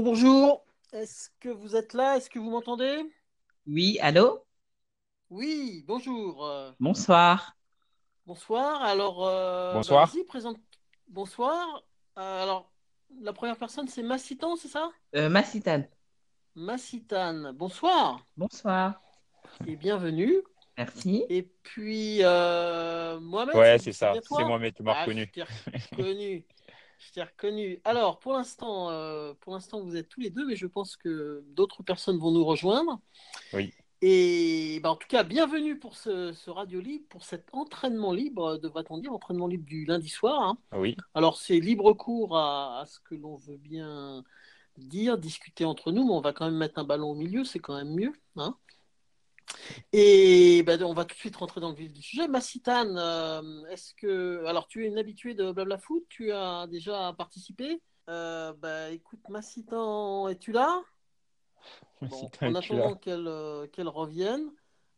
Bonjour, est-ce que vous êtes là? Est-ce que vous m'entendez? Oui, allô? Oui, bonjour. Bonsoir. Bonsoir, alors... bonsoir. Bah, bonsoir. Alors, la première personne, c'est Massitan, c'est ça? Massitan. Massitan, bonsoir. Bonsoir. Et bienvenue. Merci. Et puis, Mohamed. Ouais, c'est ça, c'est Mohamed, tu m'as reconnu. Je t'ai reconnu. Alors, pour l'instant, vous êtes tous les deux, mais je pense que d'autres personnes vont nous rejoindre. Oui. Et bah, en tout cas, bienvenue pour ce Radio Libre, pour cet entraînement libre, devrait-on dire, entraînement libre du lundi soir. Hein. Oui. Alors, c'est libre cours à ce que l'on veut bien dire, discuter entre nous, mais on va quand même mettre un ballon au milieu, c'est quand même mieux. Hein. Et ben, on va tout de suite rentrer dans le vif du sujet. Massitan, est-ce que... Alors, tu es une habituée de Blabla foot, tu as déjà participé. Ben, écoute, Massitan, es-tu là? Bon, en attendant qu'elle revienne,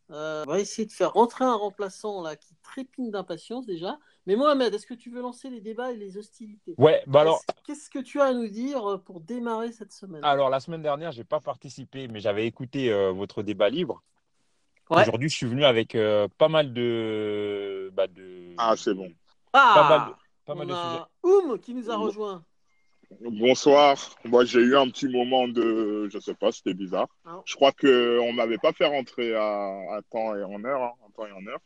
on va essayer de faire rentrer un remplaçant là, qui trépigne d'impatience déjà. Mais Mohamed, est-ce que tu veux lancer les débats et les hostilités? Ouais, bah alors. Qu'est-ce que tu as à nous dire pour démarrer cette semaine? Alors, la semaine dernière, je n'ai pas participé, mais j'avais écouté votre débat libre. Ouais. Aujourd'hui, je suis venu avec pas mal de... Bah, de... Ah, c'est bon. Pas mal de sujets. Oum qui nous a rejoint. Bonsoir. Moi, j'ai eu un petit moment de... Je ne sais pas, c'était bizarre. Ah. Je crois qu'on ne m'avait pas fait rentrer à temps et en heure. Hein, en temps et en heure.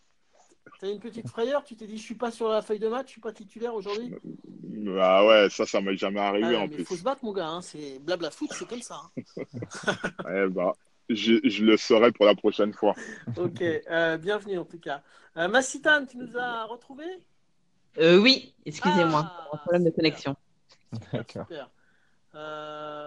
Tu as une petite frayeur? Tu t'es dit, je ne suis pas sur la feuille de match, je ne suis pas titulaire aujourd'hui? Ah ouais, ça ne m'est jamais arrivé en plus. Il faut se battre, mon gars. Hein. C'est Blabla foot, c'est comme ça. Hein. Eh bah. Je le saurai pour la prochaine fois. Ok, bienvenue en tout cas. Massitan, tu nous as retrouvé? Oui, excusez-moi, un problème de connexion. Super.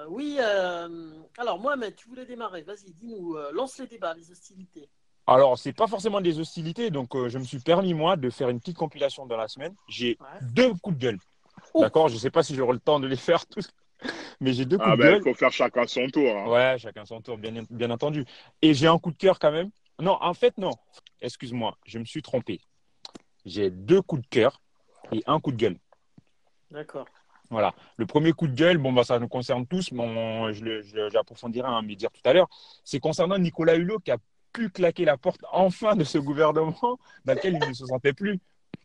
Oui, alors Mohamed, tu voulais démarrer, vas-y, dis-nous, lance les débats, les hostilités. Alors, ce n'est pas forcément des hostilités, donc je me suis permis, moi, de faire une petite compilation dans la semaine. J'ai deux coups de gueule. Oh. D'accord, je ne sais pas si j'aurai le temps de les faire tous. Mais j'ai deux coups de gueule. Il faut faire chacun son tour. Hein. Ouais, chacun son tour, bien entendu. Et j'ai un coup de cœur quand même. Non, en fait, non. Excuse-moi, je me suis trompé. J'ai deux coups de cœur et un coup de gueule. D'accord. Voilà. Le premier coup de gueule, bon, bah, ça nous concerne tous, mais j'approfondirai un média tout à l'heure. C'est concernant Nicolas Hulot qui a pu claquer la porte enfin de ce gouvernement dans lequel il ne se sentait plus.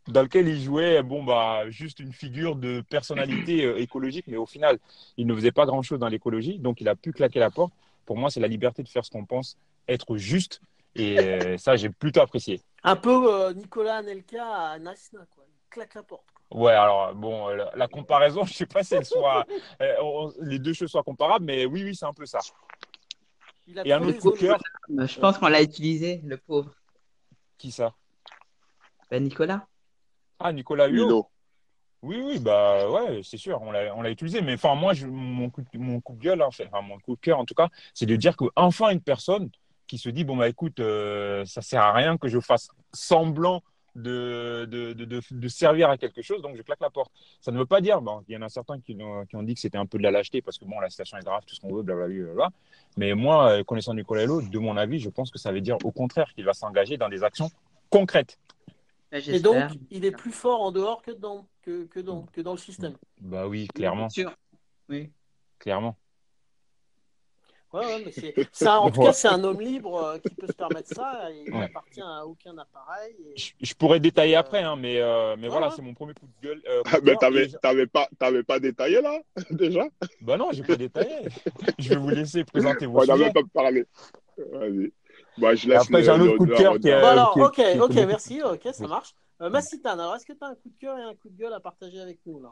Dans lequel il jouait bon, bah, juste une figure de personnalité écologique, mais au final, il ne faisait pas grand-chose dans l'écologie, donc il a pu claquer la porte. Pour moi, c'est la liberté de faire ce qu'on pense être juste, et ça, j'ai plutôt apprécié. Un peu Nicolas Anelka à Nassina, quoi. Il claque la porte. Ouais, alors bon, la comparaison, je ne sais pas si elle soit, les deux choses soient comparables, mais oui, c'est un peu ça. Et un autre coup de cœur. Je pense qu'on l'a utilisé, le pauvre. Qui ça? Ben Nicolas. Ah, Nicolas Hulot. Oui, bah ouais, c'est sûr, on l'a utilisé. Mais enfin, moi, mon coup de cœur, en tout cas, c'est de dire qu'enfin, une personne qui se dit, bon, bah écoute, ça ne sert à rien que je fasse semblant de servir à quelque chose, donc je claque la porte. Ça ne veut pas dire, bon, il y en a certains qui ont dit que c'était un peu de la lâcheté, parce que bon, la situation est grave, tout ce qu'on veut, blablabla. Mais moi, connaissant Nicolas Hulot, de mon avis, je pense que ça veut dire au contraire qu'il va s'engager dans des actions concrètes. Et donc, il est plus fort en dehors que dans le système. Bah oui, clairement. Bien sûr. Oui. Clairement. Ouais, mais en tout cas, c'est un homme libre qui peut se permettre ça. Et il n'appartient à aucun appareil. Et... Je pourrais détailler après, hein, mais voilà, c'est mon premier coup de gueule. Mais t'avais pas détaillé là, déjà? Bah non, j'ai pas détaillé. Je vais vous laisser présenter vos sujets. On n'avait pas parlé. Vas-y. Bah, après, j'ai un autre coup de cœur qui est. Bon, alors, ok, merci, ok, ça marche. Massitan, alors est-ce que tu as un coup de cœur et un coup de gueule à partager avec nous là?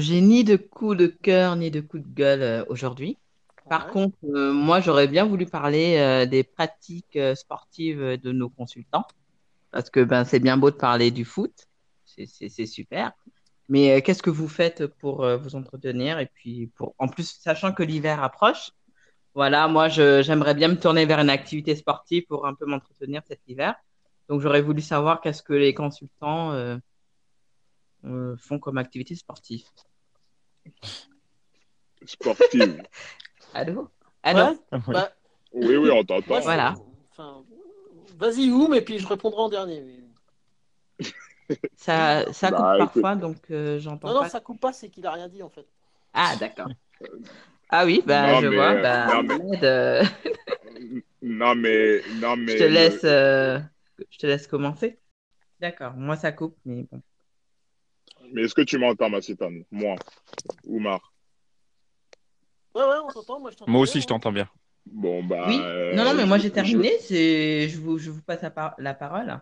J'ai ni de coup de cœur ni de coup de gueule aujourd'hui. Par contre, moi, j'aurais bien voulu parler des pratiques sportives de nos consultants. Parce que ben, c'est bien beau de parler du foot, c'est super. Mais qu'est-ce que vous faites pour vous entretenir? Et puis, en plus, sachant que l'hiver approche. Voilà, moi, j'aimerais bien me tourner vers une activité sportive pour un peu m'entretenir cet hiver. Donc, j'aurais voulu savoir qu'est-ce que les consultants font comme activité sportive. Sportive. Allô ouais. Bah... Oui, on t'entend. Bah, voilà. Enfin, vas-y, Oum, et puis je répondrai en dernier. Mais... ça coupe parfois, donc j'entends pas. Non, ça coupe pas, c'est qu'il n'a rien dit, en fait. Ah, d'accord. Ah oui, je vois. Non, mais. Je te laisse commencer. D'accord, moi ça coupe, mais bon. Mais est-ce que tu m'entends, Massitan? Moi, Oumar. Ouais, on t'entend. Moi aussi, je t'entends bien. Bon, bah. Oui. Non, mais moi j'ai terminé. Je vous passe la parole.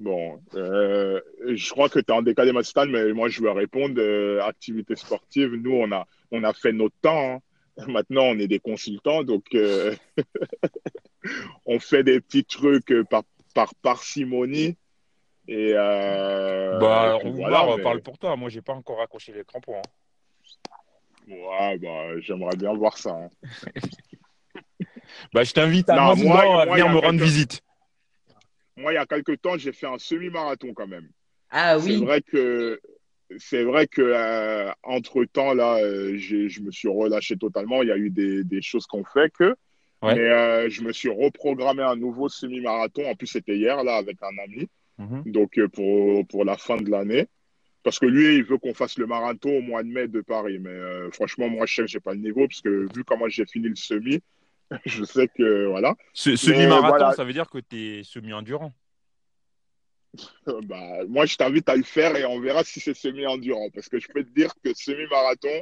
Bon, je crois que tu es en décalé, Massitan, mais moi je veux répondre. Activité sportive, nous on a fait notre temps. Hein. Maintenant on est des consultants, donc on fait des petits trucs par parcimonie. Et on parle pour toi. Moi, j'ai pas encore accroché les crampons. Hein. Ouais, j'aimerais bien voir ça. Hein. Je t'invite à venir me rendre visite. Moi, il y a quelques temps, j'ai fait un semi-marathon quand même. Ah oui. C'est vrai que entre temps là, je me suis relâché totalement. Il y a eu des choses qu'on fait que. Ouais. Mais je me suis reprogrammé un nouveau semi-marathon. En plus, c'était hier là avec un ami. Mmh. Donc, pour la fin de l'année. Parce que lui, il veut qu'on fasse le marathon au mois de mai de Paris. Mais franchement, moi, je sais que je n'ai pas le niveau, parce que vu comment j'ai fini le semi, je sais que, voilà. Semi-marathon, ça veut dire que tu es semi-endurant. Moi, je t'invite à le faire et on verra si c'est semi-endurant. Parce que je peux te dire que semi-marathon,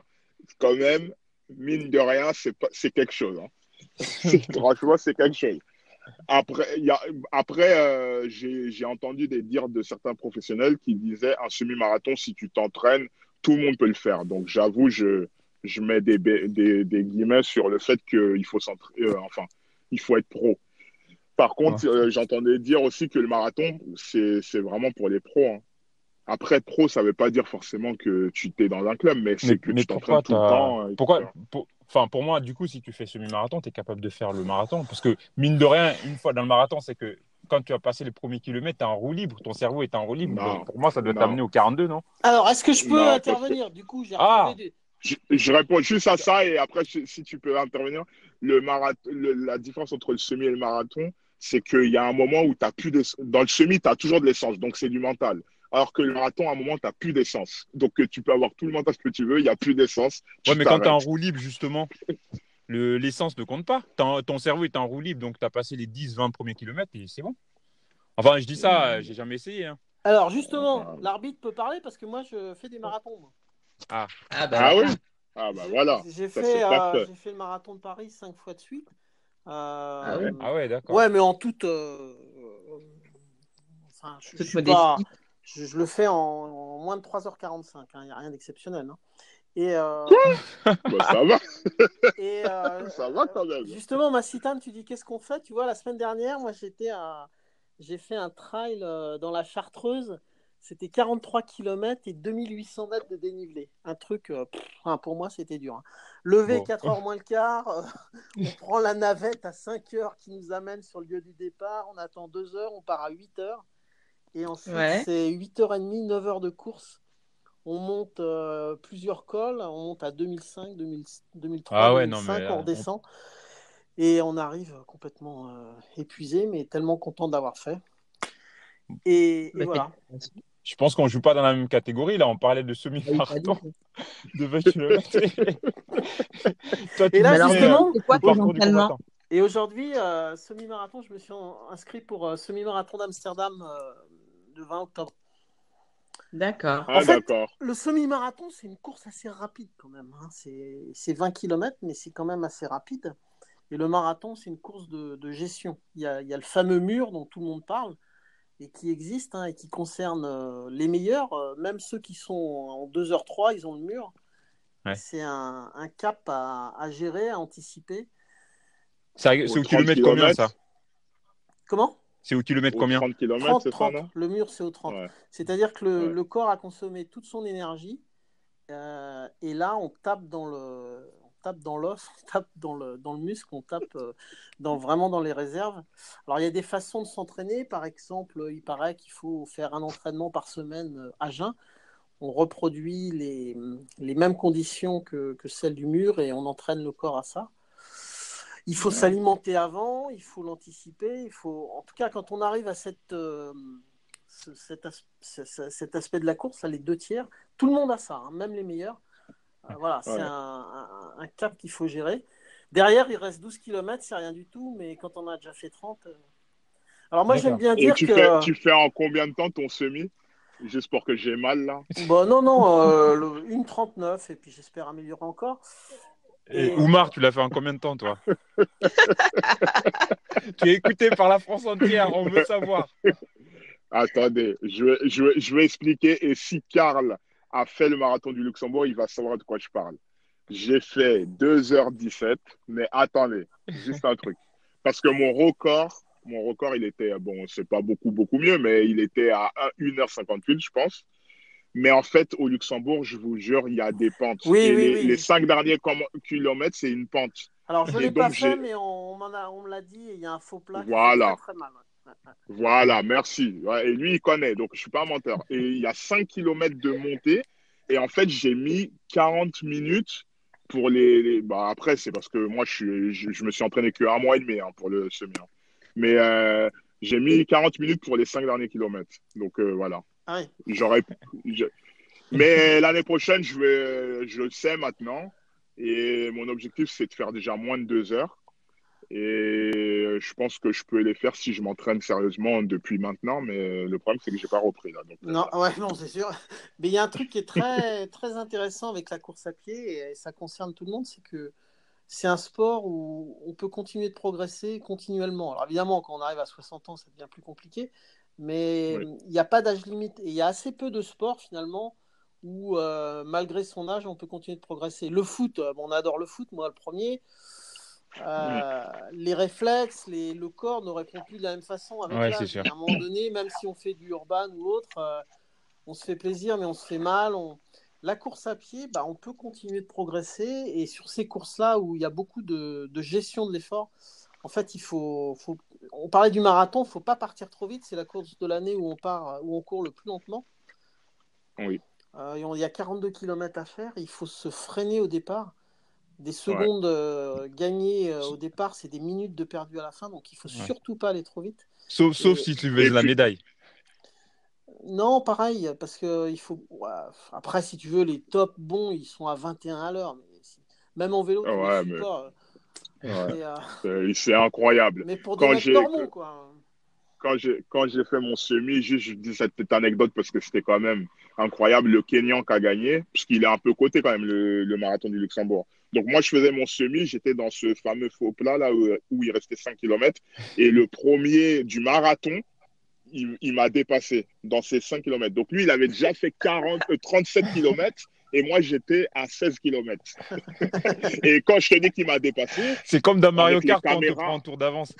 quand même, mine de rien, c'est quelque chose. Hein. Franchement, c'est quelque chose. Après, j'ai entendu des dires de certains professionnels qui disaient un semi-marathon, si tu t'entraînes, tout le monde peut le faire. Donc, j'avoue, je mets des guillemets sur le fait qu'il faut s'entraîner, il faut être pro. Par contre, j'entendais dire aussi que le marathon, c'est vraiment pour les pros. Hein. Après, pro, ça ne veut pas dire forcément que tu t'es dans un club, mais tu t'entraînes tout le temps. Pour moi, du coup, si tu fais semi-marathon, tu es capable de faire le marathon. Parce que, mine de rien, une fois dans le marathon, c'est que quand tu as passé les premiers kilomètres, tu es en roue libre. Ton cerveau est en roue libre. Non, donc, pour moi, ça doit t'amener au 42, non? Alors, est-ce que je peux intervenir? Du coup, je réponds juste à ça et après, si tu peux intervenir. La différence entre le semi et le marathon, c'est qu'il y a un moment où tu n'as plus de... Dans le semi, tu as toujours de l'essence, donc c'est du mental. Alors que le marathon, à un moment, tu n'as plus d'essence. Donc, tu peux avoir tout le montage que tu veux, il n'y a plus d'essence. Ouais, mais quand tu es en roue libre, justement, l'essence ne compte pas. Ton cerveau est en roue libre, donc tu as passé les 10-20 premiers kilomètres et c'est bon. Enfin, je dis ça, j'ai jamais essayé. Hein. Alors, justement, l'arbitre peut parler parce que moi, je fais des marathons. Moi. Ah oui. Ah bah voilà. J'ai fait le marathon de Paris 5 fois de suite. Ah ouais, d'accord. Ouais, mais en toute... je suis pas... Je le fais en moins de 3h45, il n'y a rien d'exceptionnel. Hein. Et, ça va. Et, ça va quand même. Justement, Massitan, tu dis qu'est-ce qu'on fait? Tu vois, la semaine dernière, moi, j'ai fait un trail dans la Chartreuse. C'était 43 km et 2800 mètres de dénivelé. Un truc, pour moi, c'était dur. Hein. Levé 4h moins le quart, on prend la navette à 5h qui nous amène sur le lieu du départ. On attend 2h, on part à 8h. Et ensuite, c'est 8h30, 9h de course. On monte plusieurs cols. On monte à 2005, 2003, 2005. Non, mais là, on descend. Et on arrive complètement épuisé, mais tellement content d'avoir fait. Et voilà. Je pense qu'on ne joue pas dans la même catégorie. Là, on parlait de semi-marathon de 20 km. Et là, justement, c'est quoi ton entraînement ? Et aujourd'hui, semi-marathon, je me suis inscrit pour semi-marathon d'Amsterdam le 20 octobre. D'accord. En fait, le semi-marathon, c'est une course assez rapide quand même. Hein. C'est 20 km, mais c'est quand même assez rapide. Et le marathon, c'est une course de gestion. Il y a le fameux mur dont tout le monde parle et qui existe et qui concerne les meilleurs. Même ceux qui sont en 2h03, ils ont le mur. Ouais. C'est un cap à gérer, à anticiper. C'est au kilomètre combien ça? Comment? C'est au kilomètre combien? 30 km, 30, c'est 30. Ça, non? Le mur, c'est au 30. Ouais. C'est-à-dire que le corps a consommé toute son énergie et là, on tape dans l'os, on tape dans le muscle, on tape vraiment dans les réserves. Alors, il y a des façons de s'entraîner. Par exemple, il paraît qu'il faut faire un entraînement par semaine à jeun. On reproduit les mêmes conditions que celles du mur et on entraîne le corps à ça. Il faut s'alimenter avant, il faut l'anticiper. En tout cas, quand on arrive à cet aspect de la course, les 2 tiers, tout le monde a ça, hein, même les meilleurs. Voilà, c'est un cap qu'il faut gérer. Derrière, il reste 12 km, c'est rien du tout, mais quand on a déjà fait 30. Alors, moi, j'aime bien dire que. Tu fais en combien de temps ton semi ? Juste pour que j'ai mal, là. Bon, non, 1,39, et puis j'espère améliorer encore. Et Oumar, tu l'as fait en combien de temps, toi? Tu es écouté par la France entière, on veut savoir. Attendez, je vais expliquer. Et si Karl a fait le marathon du Luxembourg, il va savoir de quoi je parle. J'ai fait 2h17, mais attendez, juste un truc. Parce que mon record, il était, bon, c'est pas beaucoup mieux, mais il était à 1h58, je pense. Mais en fait, au Luxembourg, je vous jure, il y a des pentes. Oui. Les 5 derniers kilomètres, c'est une pente. Alors, je ne l'ai pas fait, mais on me l'a dit, il y a un faux plat. Voilà. Très mal. Voilà, merci. Ouais, et lui, il connaît, donc je ne suis pas un menteur. Et il y a 5 kilomètres de montée. Et en fait, j'ai mis 40 minutes pour les... Bah, après, c'est parce que moi, je me suis entraîné qu'un mois et demi pour le semi. Mais j'ai mis 40 minutes pour les 5 derniers kilomètres. Donc, voilà. Ah oui. Mais l'année prochaine, je le sais maintenant. Et mon objectif, c'est de faire déjà moins de 2 heures. Et je pense que je peux les faire si je m'entraîne sérieusement depuis maintenant. Mais le problème, c'est que je n'ai pas repris. Là, donc, non, c'est sûr. Mais il y a un truc qui est très, très intéressant avec la course à pied, et ça concerne tout le monde, c'est que c'est un sport où on peut continuer de progresser continuellement. Alors évidemment, quand on arrive à 60 ans, ça devient plus compliqué. Mais il n'y a pas d'âge limite. Et il y a assez peu de sports, finalement, où malgré son âge, on peut continuer de progresser. Le foot, on adore le foot, moi le premier. Les réflexes, le corps ne répond plus de la même façon avec l'âge. À un moment donné, même si on fait du urban ou autre, on se fait plaisir, mais on se fait mal. La course à pied, on peut continuer de progresser. Et sur ces courses-là, où il y a beaucoup de gestion de l'effort, en fait, on parlait du marathon, il ne faut pas partir trop vite. C'est la course de l'année où on court le plus lentement. Oui. Il y a 42 km à faire. Il faut se freiner au départ. Des secondes gagnées au départ, c'est des minutes de perdu à la fin. Donc, il ne faut surtout pas aller trop vite. Sauf si tu veux la médaille. Non, pareil. Parce que il faut. Après, si tu veux, les top bons, ils sont à 21 à l'heure. Même en vélo, tu ne sais pas. Ouais. C'est incroyable. Mais pour des mecs normaux, quoi. Quand j'ai fait mon semi, juste je dis cette petite anecdote parce que c'était quand même incroyable. Le Kenyan qui a gagné, puisqu'il est un peu coté quand même, le marathon du Luxembourg. Donc moi, je faisais mon semi, j'étais dans ce fameux faux plat là où il restait 5 km. Et le premier du marathon, il m'a dépassé dans ces 5 km. Donc lui, il avait déjà fait 37 km. Et moi, j'étais à 16 km. Et quand je te dis qu'il m'a dépassé... C'est comme dans Mario Kart quand on te prend en tour d'avance.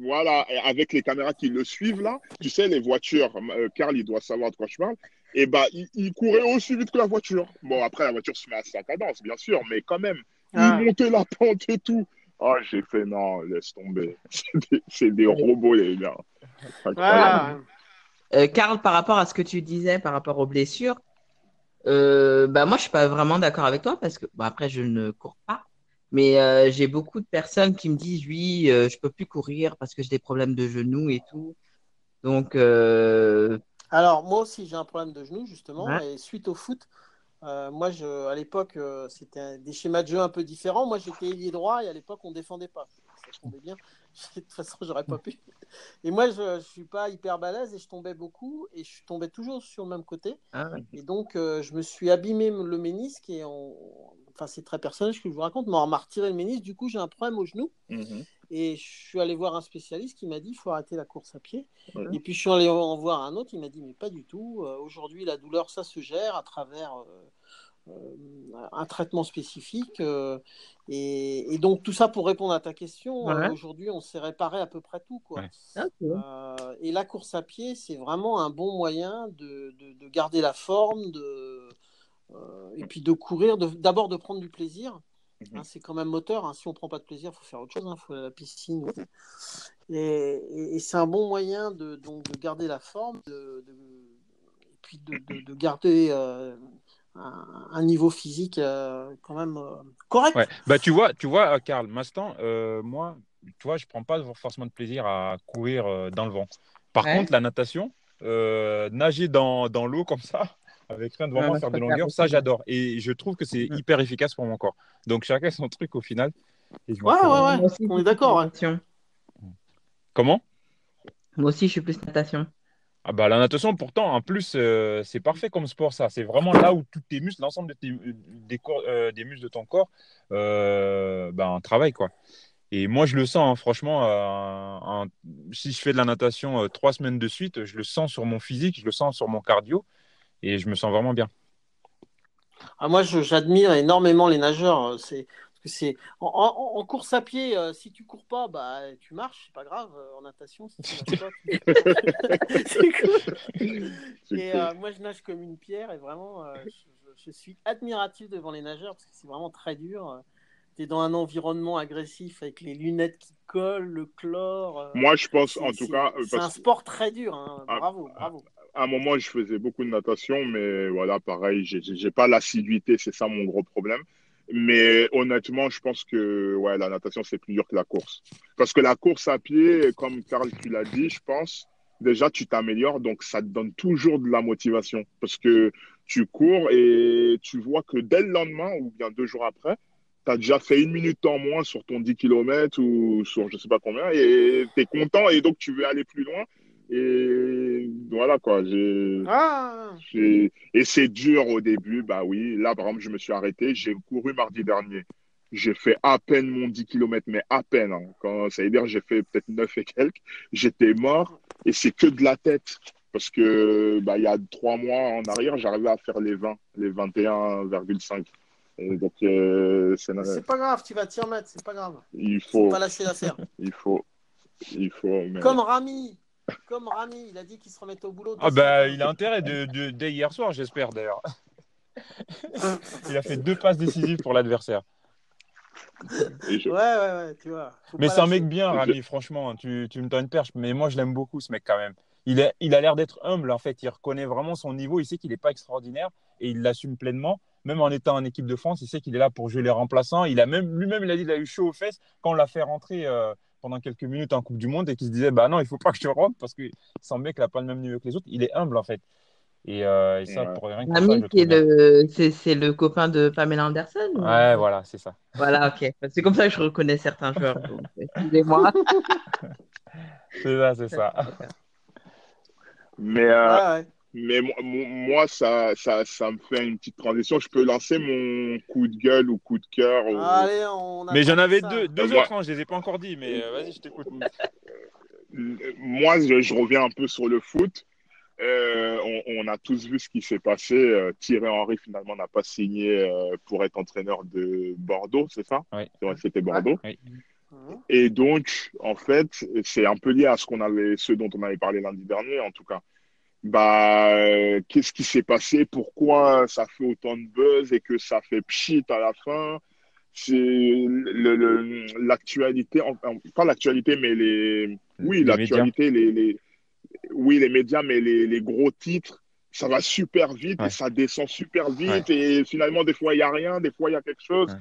Voilà, avec les caméras qui le suivent, là. Tu sais, les voitures, Karl, il doit savoir de quoi je parle. Et il courait aussi vite que la voiture. Bon, après, la voiture se met à sa cadence, bien sûr. Mais quand même, il montait la pente et tout. Oh, j'ai fait, non, laisse tomber. C'est des robots, les gars. Voilà. Karl, par rapport à ce que tu disais, par rapport aux blessures, moi, je suis pas vraiment d'accord avec toi parce que, après, je ne cours pas, mais j'ai beaucoup de personnes qui me disent oui, je peux plus courir parce que j'ai des problèmes de genoux et tout. Donc, alors moi aussi j'ai un problème de genoux justement et suite au foot, moi à l'époque c'était des schémas de jeu un peu différents. Moi j'étais ailier droit et à l'époque on défendait pas. Ça tombait bien. De toute façon j'aurais pas pu. Et moi je suis pas hyper balèze et je tombais beaucoup et je tombais toujours sur le même côté. Et donc je me suis abîmé le ménisque et enfin c'est très personnel ce que je vous raconte, mais on m'a retiré le ménisque, du coup j'ai un problème au genou. Et je suis allé voir un spécialiste qui m'a dit il faut arrêter la course à pied. Et puis je suis allé en voir un autre, il m'a dit mais pas du tout, aujourd'hui la douleur ça se gère à travers un traitement spécifique et donc tout ça pour répondre à ta question. Aujourd'hui on s'est réparé à peu près tout quoi. Et la course à pied c'est vraiment un bon moyen de garder la forme et puis de courir, d'abord de prendre du plaisir. C'est quand même moteur, si on ne prend pas de plaisir il faut faire autre chose, il faut aller à la piscine et c'est un bon moyen de garder la forme et puis de garder un niveau physique quand même correct. Tu vois Karl, Massitan, moi tu vois, je ne prends pas forcément de plaisir à courir dans le vent. Par contre la natation, nager dans l'eau comme ça, avec rien devant moi, faire de longueur, ça j'adore. Et je trouve que c'est hyper efficace pour mon corps. Donc chacun son truc au final. Et ouais, on est d'accord. Hein. Comment? Moi aussi, je suis plus natation. Ah bah, la natation, pourtant, en plus, c'est parfait comme sport, ça. C'est vraiment là où tous tes muscles, l'ensemble de des muscles de ton corps, travaillent, quoi. Et moi, je le sens, hein, franchement. Si je fais de la natation 3 semaines de suite, je le sens sur mon physique, je le sens sur mon cardio, et je me sens vraiment bien. Ah, moi, j'admire énormément les nageurs. C'est en course à pied, si tu cours pas, bah tu marches, c'est pas grave. En natation, si tu marches pas, c'est cool. Et moi, je nage comme une pierre et vraiment, je suis admiratif devant les nageurs parce que c'est vraiment très dur. Tu es dans un environnement agressif avec les lunettes qui collent, le chlore. Moi, je pense en tout cas. C'est un sport très dur. Hein. Bravo. À un moment, je faisais beaucoup de natation, mais voilà, pareil, j'ai pas l'assiduité, c'est ça mon gros problème. Mais honnêtement, je pense que la natation, c'est plus dur que la course. Parce que la course à pied, comme Karl, tu l'as dit, je pense, déjà, tu t'améliores. Donc, ça te donne toujours de la motivation. Parce que tu cours et tu vois que dès le lendemain ou bien 2 jours après, tu as déjà fait 1 minute en moins sur ton 10 km ou sur je ne sais pas combien. Et tu es content et donc, tu veux aller plus loin. Et voilà quoi. Et c'est dur au début, bah oui. Là, par exemple, je me suis arrêté, j'ai couru mardi dernier. J'ai fait à peine mon 10 km, mais à peine. Hein. Ça veut dire, j'ai fait peut-être 9 et quelques. J'étais mort et c'est que de la tête. Parce que bah, il y a 3 mois en arrière, j'arrivais à faire les 20, les 21,5. Donc, c'est pas grave, tu vas t'y remettre, c'est pas grave. Il faut pas lâcher l'affaire. Il faut. Mais... Comme Rami, il a dit qu'il se remettait au boulot. Ah bah, il a intérêt dès hier soir, j'espère d'ailleurs. Il a fait 2 passes décisives pour l'adversaire. Ouais, tu vois. Mais c'est un mec bien, Rami, franchement. Tu me tends une perche, mais moi je l'aime beaucoup ce mec quand même. Il a l'air d'être humble en fait. Il reconnaît vraiment son niveau. Il sait qu'il n'est pas extraordinaire et il l'assume pleinement. Même en étant en équipe de France, il sait qu'il est là pour jouer les remplaçants. Lui-même, il a dit qu'il a eu chaud aux fesses quand on l'a fait rentrer. Pendant quelques minutes en Coupe du Monde et qui se disait bah non, il faut pas que je te rentre parce que son mec n'a pas le même niveau que les autres. Il est humble en fait. Et ça, pour rien que Rami, c'est le copain de Pamela Anderson. Ouais, voilà, c'est ça. Voilà, ok. C'est comme ça que je reconnais certains joueurs. Donc, excusez-moi. C'est ça. Mais moi, ça me fait une petite transition. Je peux lancer mon coup de gueule ou coup de cœur. Allez, mais j'en avais deux autres, je ne les ai pas encore dit. Mais vas-y, je t'écoute. Moi, je reviens un peu sur le foot. On a tous vu ce qui s'est passé. Thierry Henry, finalement, n'a pas signé pour être entraîneur de Bordeaux, c'est ça ? Oui. C'était Bordeaux. Oui. Et donc, en fait, c'est un peu lié à ce dont on avait parlé lundi dernier, en tout cas. Qu'est-ce qui s'est passé? Pourquoi ça fait autant de buzz et que ça fait pchit à la fin? C'est l'actualité, pas l'actualité, mais l'actualité, les médias, mais les gros titres, ça va super vite et ça descend super vite et finalement, des fois, il n'y a rien, des fois, il y a quelque chose.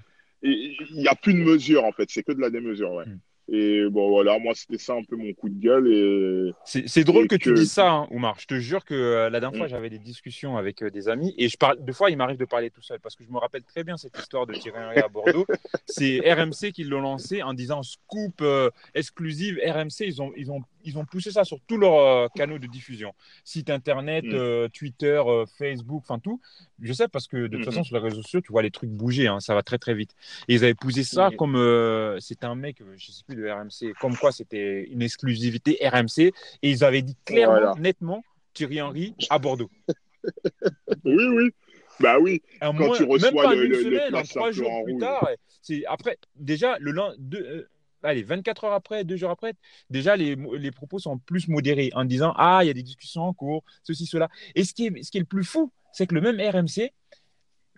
Et il n'y a plus de mesure, en fait. C'est que de la démesure, Et bon, voilà, moi, c'était ça un peu mon coup de gueule. Et... C'est drôle que tu dises ça, hein, Oumar. Je te jure que la dernière fois, j'avais des discussions avec des amis et des fois, il m'arrive de parler tout seul parce que je me rappelle très bien cette histoire de Thierry Henry à Bordeaux. C'est RMC qui l'ont lancé en disant scoop exclusive. RMC, ils ont poussé ça sur tous leurs canaux de diffusion. Site internet, Twitter, Facebook, enfin tout. Je sais parce que de toute façon, sur les réseaux sociaux, tu vois les trucs bouger. Hein, ça va très, très vite. Et ils avaient poussé ça comme... c'était un mec, je sais plus, de RMC. Comme quoi, c'était une exclusivité RMC. Et ils avaient dit clairement, nettement, Thierry Henry à Bordeaux. Oui. Bah oui, quand tu reçois même pas une semaine, 3 jours plus tard. C'est, après, déjà, le lundi... 24 heures après, 2 jours après, déjà, les propos sont plus modérés en disant « Ah, il y a des discussions en cours, ceci, cela. » Et ce qui est le plus fou, c'est que le même RMC,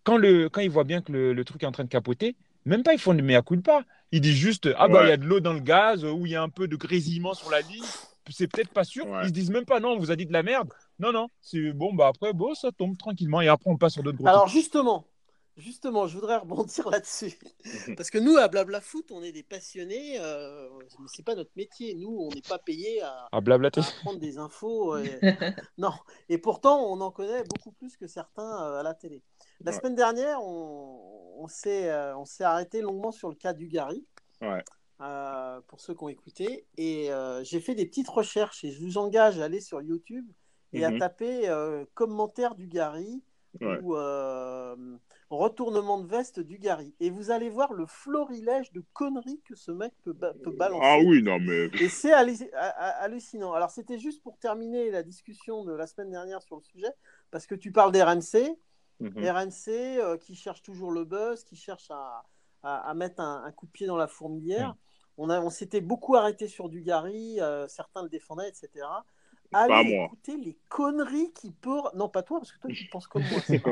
quand il voit bien que le truc est en train de capoter, même pas, ils font le mea culpa. Ils disent juste « Ah, bah, il y a de l'eau dans le gaz ou il y a un peu de grésillement sur la ligne. C'est peut-être pas sûr. » Ils se disent même pas « Non, on vous a dit de la merde. » Non, non. C'est bon, bah après, ça tombe tranquillement. Et après, on passe sur d'autres groupes. Alors, justement, Justement, je voudrais rebondir là-dessus. Parce que nous, à Blabla Foot, on est des passionnés. Ce n'est pas notre métier. Nous, on n'est pas payés à prendre des infos. Non. Et pourtant, on en connaît beaucoup plus que certains à la télé. La semaine dernière, on s'est arrêté longuement sur le cas Dugarry. Ouais. Pour ceux qui ont écouté. Et j'ai fait des petites recherches. Et je vous engage à aller sur YouTube et à taper commentaire Dugarry. Ouais. Ou retournement de veste Dugarry. Et vous allez voir le florilège de conneries que ce mec peut balancer. Ah oui, non mais... Et c'est hallucinant. Alors, c'était juste pour terminer la discussion de la semaine dernière sur le sujet, parce que tu parles d'RMC, RMC qui cherche toujours le buzz, qui cherche à mettre un coup de pied dans la fourmilière. On s'était beaucoup arrêté sur Dugarry, certains le défendaient, etc. Allez pas moi. Écouter les conneries qui peuvent... Non, pas toi, parce que toi, tu penses comme moi. C'est pas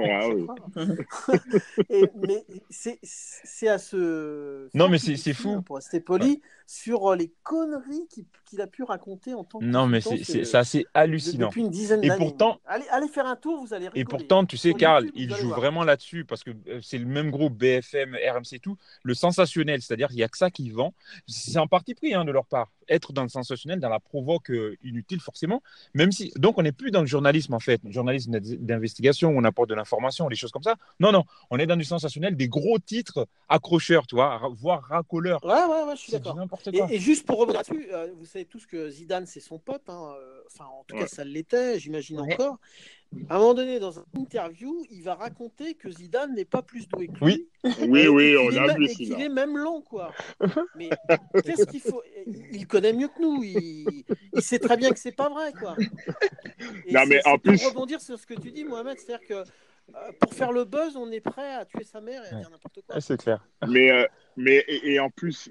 mais c'est à se... Non, mais c'est fou. Pour rester poli, sur les conneries qu'il a pu raconter en tant que... Non, mais c'est assez hallucinant. Depuis une dizaine d'années. Et pourtant... Allez faire un tour, vous allez rigoler. Et pourtant, tu sais, Karl, il joue vraiment là-dessus, parce que c'est le même groupe, BFM, RMC, tout. Le sensationnel, c'est-à-dire qu'il n'y a que ça qui vend. C'est un parti pris de leur part. Être dans le sensationnel, dans la provoque inutile, forcément. Même si, donc, on n'est plus dans le journalisme, en fait. Le journalisme d'investigation, où on apporte de l'information, des choses comme ça. Non, on est dans du sensationnel, des gros titres accrocheurs, tu vois, voire racoleurs. Ouais, je suis d'accord. Et juste pour revenir dessus, vous savez tous que Zidane, c'est son pote. Enfin, en tout cas, ça l'était, j'imagine encore. À un moment donné, dans une interview, il va raconter que Zidane n'est pas plus doué que lui. Oui, on a vu ça. Et qu'il est même lent, quoi. Mais qu'est-ce qu'il faut ? Il connaît mieux que nous. Il sait très bien que c'est pas vrai, quoi. Et non, mais en plus... Pour rebondir sur ce que tu dis, Mohamed, c'est-à-dire que pour faire le buzz, on est prêt à tuer sa mère et à dire n'importe quoi. C'est clair. Mais en plus,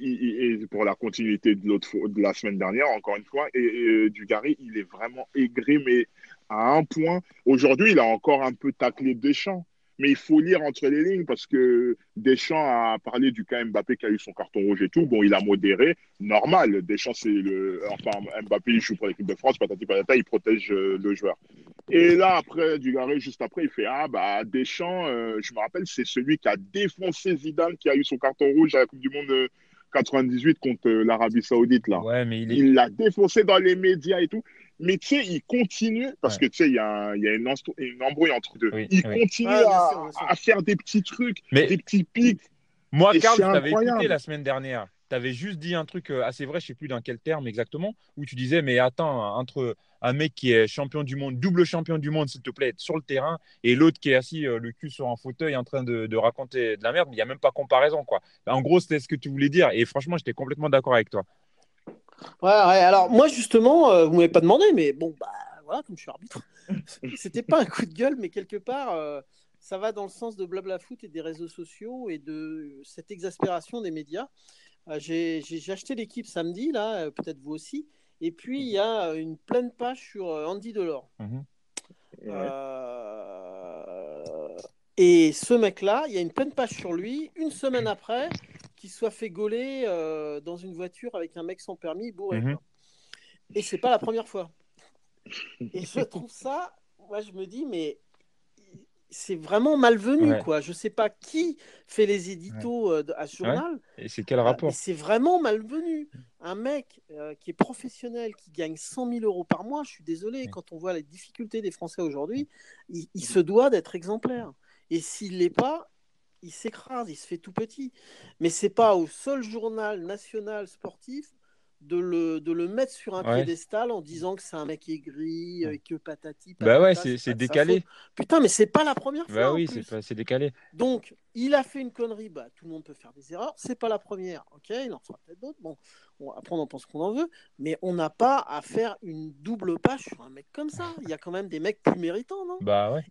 pour la continuité de la semaine dernière, encore une fois, et Dugarry, il est vraiment aigri, mais... à un point. Aujourd'hui, il a encore un peu taclé Deschamps, mais il faut lire entre les lignes parce que Deschamps a parlé du cas Mbappé qui a eu son carton rouge et tout. Bon, il a modéré, normal. Deschamps, c'est Mbappé, il joue pour l'équipe de France, patati patata, il protège le joueur. Et là, après, Dugarry, juste après, il fait Deschamps, je me rappelle, c'est celui qui a défoncé Zidane qui a eu son carton rouge à la Coupe du Monde 98 contre l'Arabie Saoudite, là. Ouais, mais il l'a défoncé dans les médias et tout. Mais tu sais, il continue, parce que tu sais, il y a une embrouille entre deux. Il continue à faire des petits trucs, mais des petits pics. Moi, Karl, je t'avais écouté la semaine dernière. Tu avais juste dit un truc assez vrai, je ne sais plus dans quel terme exactement, où tu disais, mais attends, entre un mec qui est champion du monde, double champion du monde, s'il te plaît, sur le terrain, et l'autre qui est assis le cul sur un fauteuil en train de raconter de la merde, il n'y a même pas comparaison, quoi. En gros, c'était ce que tu voulais dire. Et franchement, j'étais complètement d'accord avec toi. Alors moi justement, vous ne m'avez pas demandé, mais bon, voilà, comme je suis arbitre, c'était pas un coup de gueule, mais quelque part, ça va dans le sens de Blabla Foot et des réseaux sociaux et de cette exaspération des médias. J'ai acheté l'équipe samedi, là, peut-être vous aussi, et puis il y a une pleine page sur Andy Delors. Et ce mec-là, il y a une pleine page sur lui, une semaine après... qu'il soit fait gauler dans une voiture avec un mec sans permis bourré. Et c'est pas la première fois. Et je trouve ça, moi je me dis, mais c'est vraiment malvenu, quoi. Je sais pas qui fait les éditos à ce journal. Et c'est quel rapport ? C'est vraiment malvenu. Un mec qui est professionnel, qui gagne 100 000 euros par mois, je suis désolé, quand on voit les difficultés des Français aujourd'hui, il se doit d'être exemplaire. Et s'il l'est pas, il s'écrase, il se fait tout petit. Mais ce n'est pas au seul journal national sportif de le mettre sur un piédestal en disant que c'est un mec aigri, que patati, patati. C'est décalé. Putain, mais ce n'est pas la première fois. C'est décalé. Donc, il a fait une connerie. Tout le monde peut faire des erreurs. Ce n'est pas la première. OK, il en fera peut-être d'autres. Après, on en pense qu'on en veut. Mais on n'a pas à faire une double page sur un mec comme ça. Il y a quand même des mecs plus méritants, non ?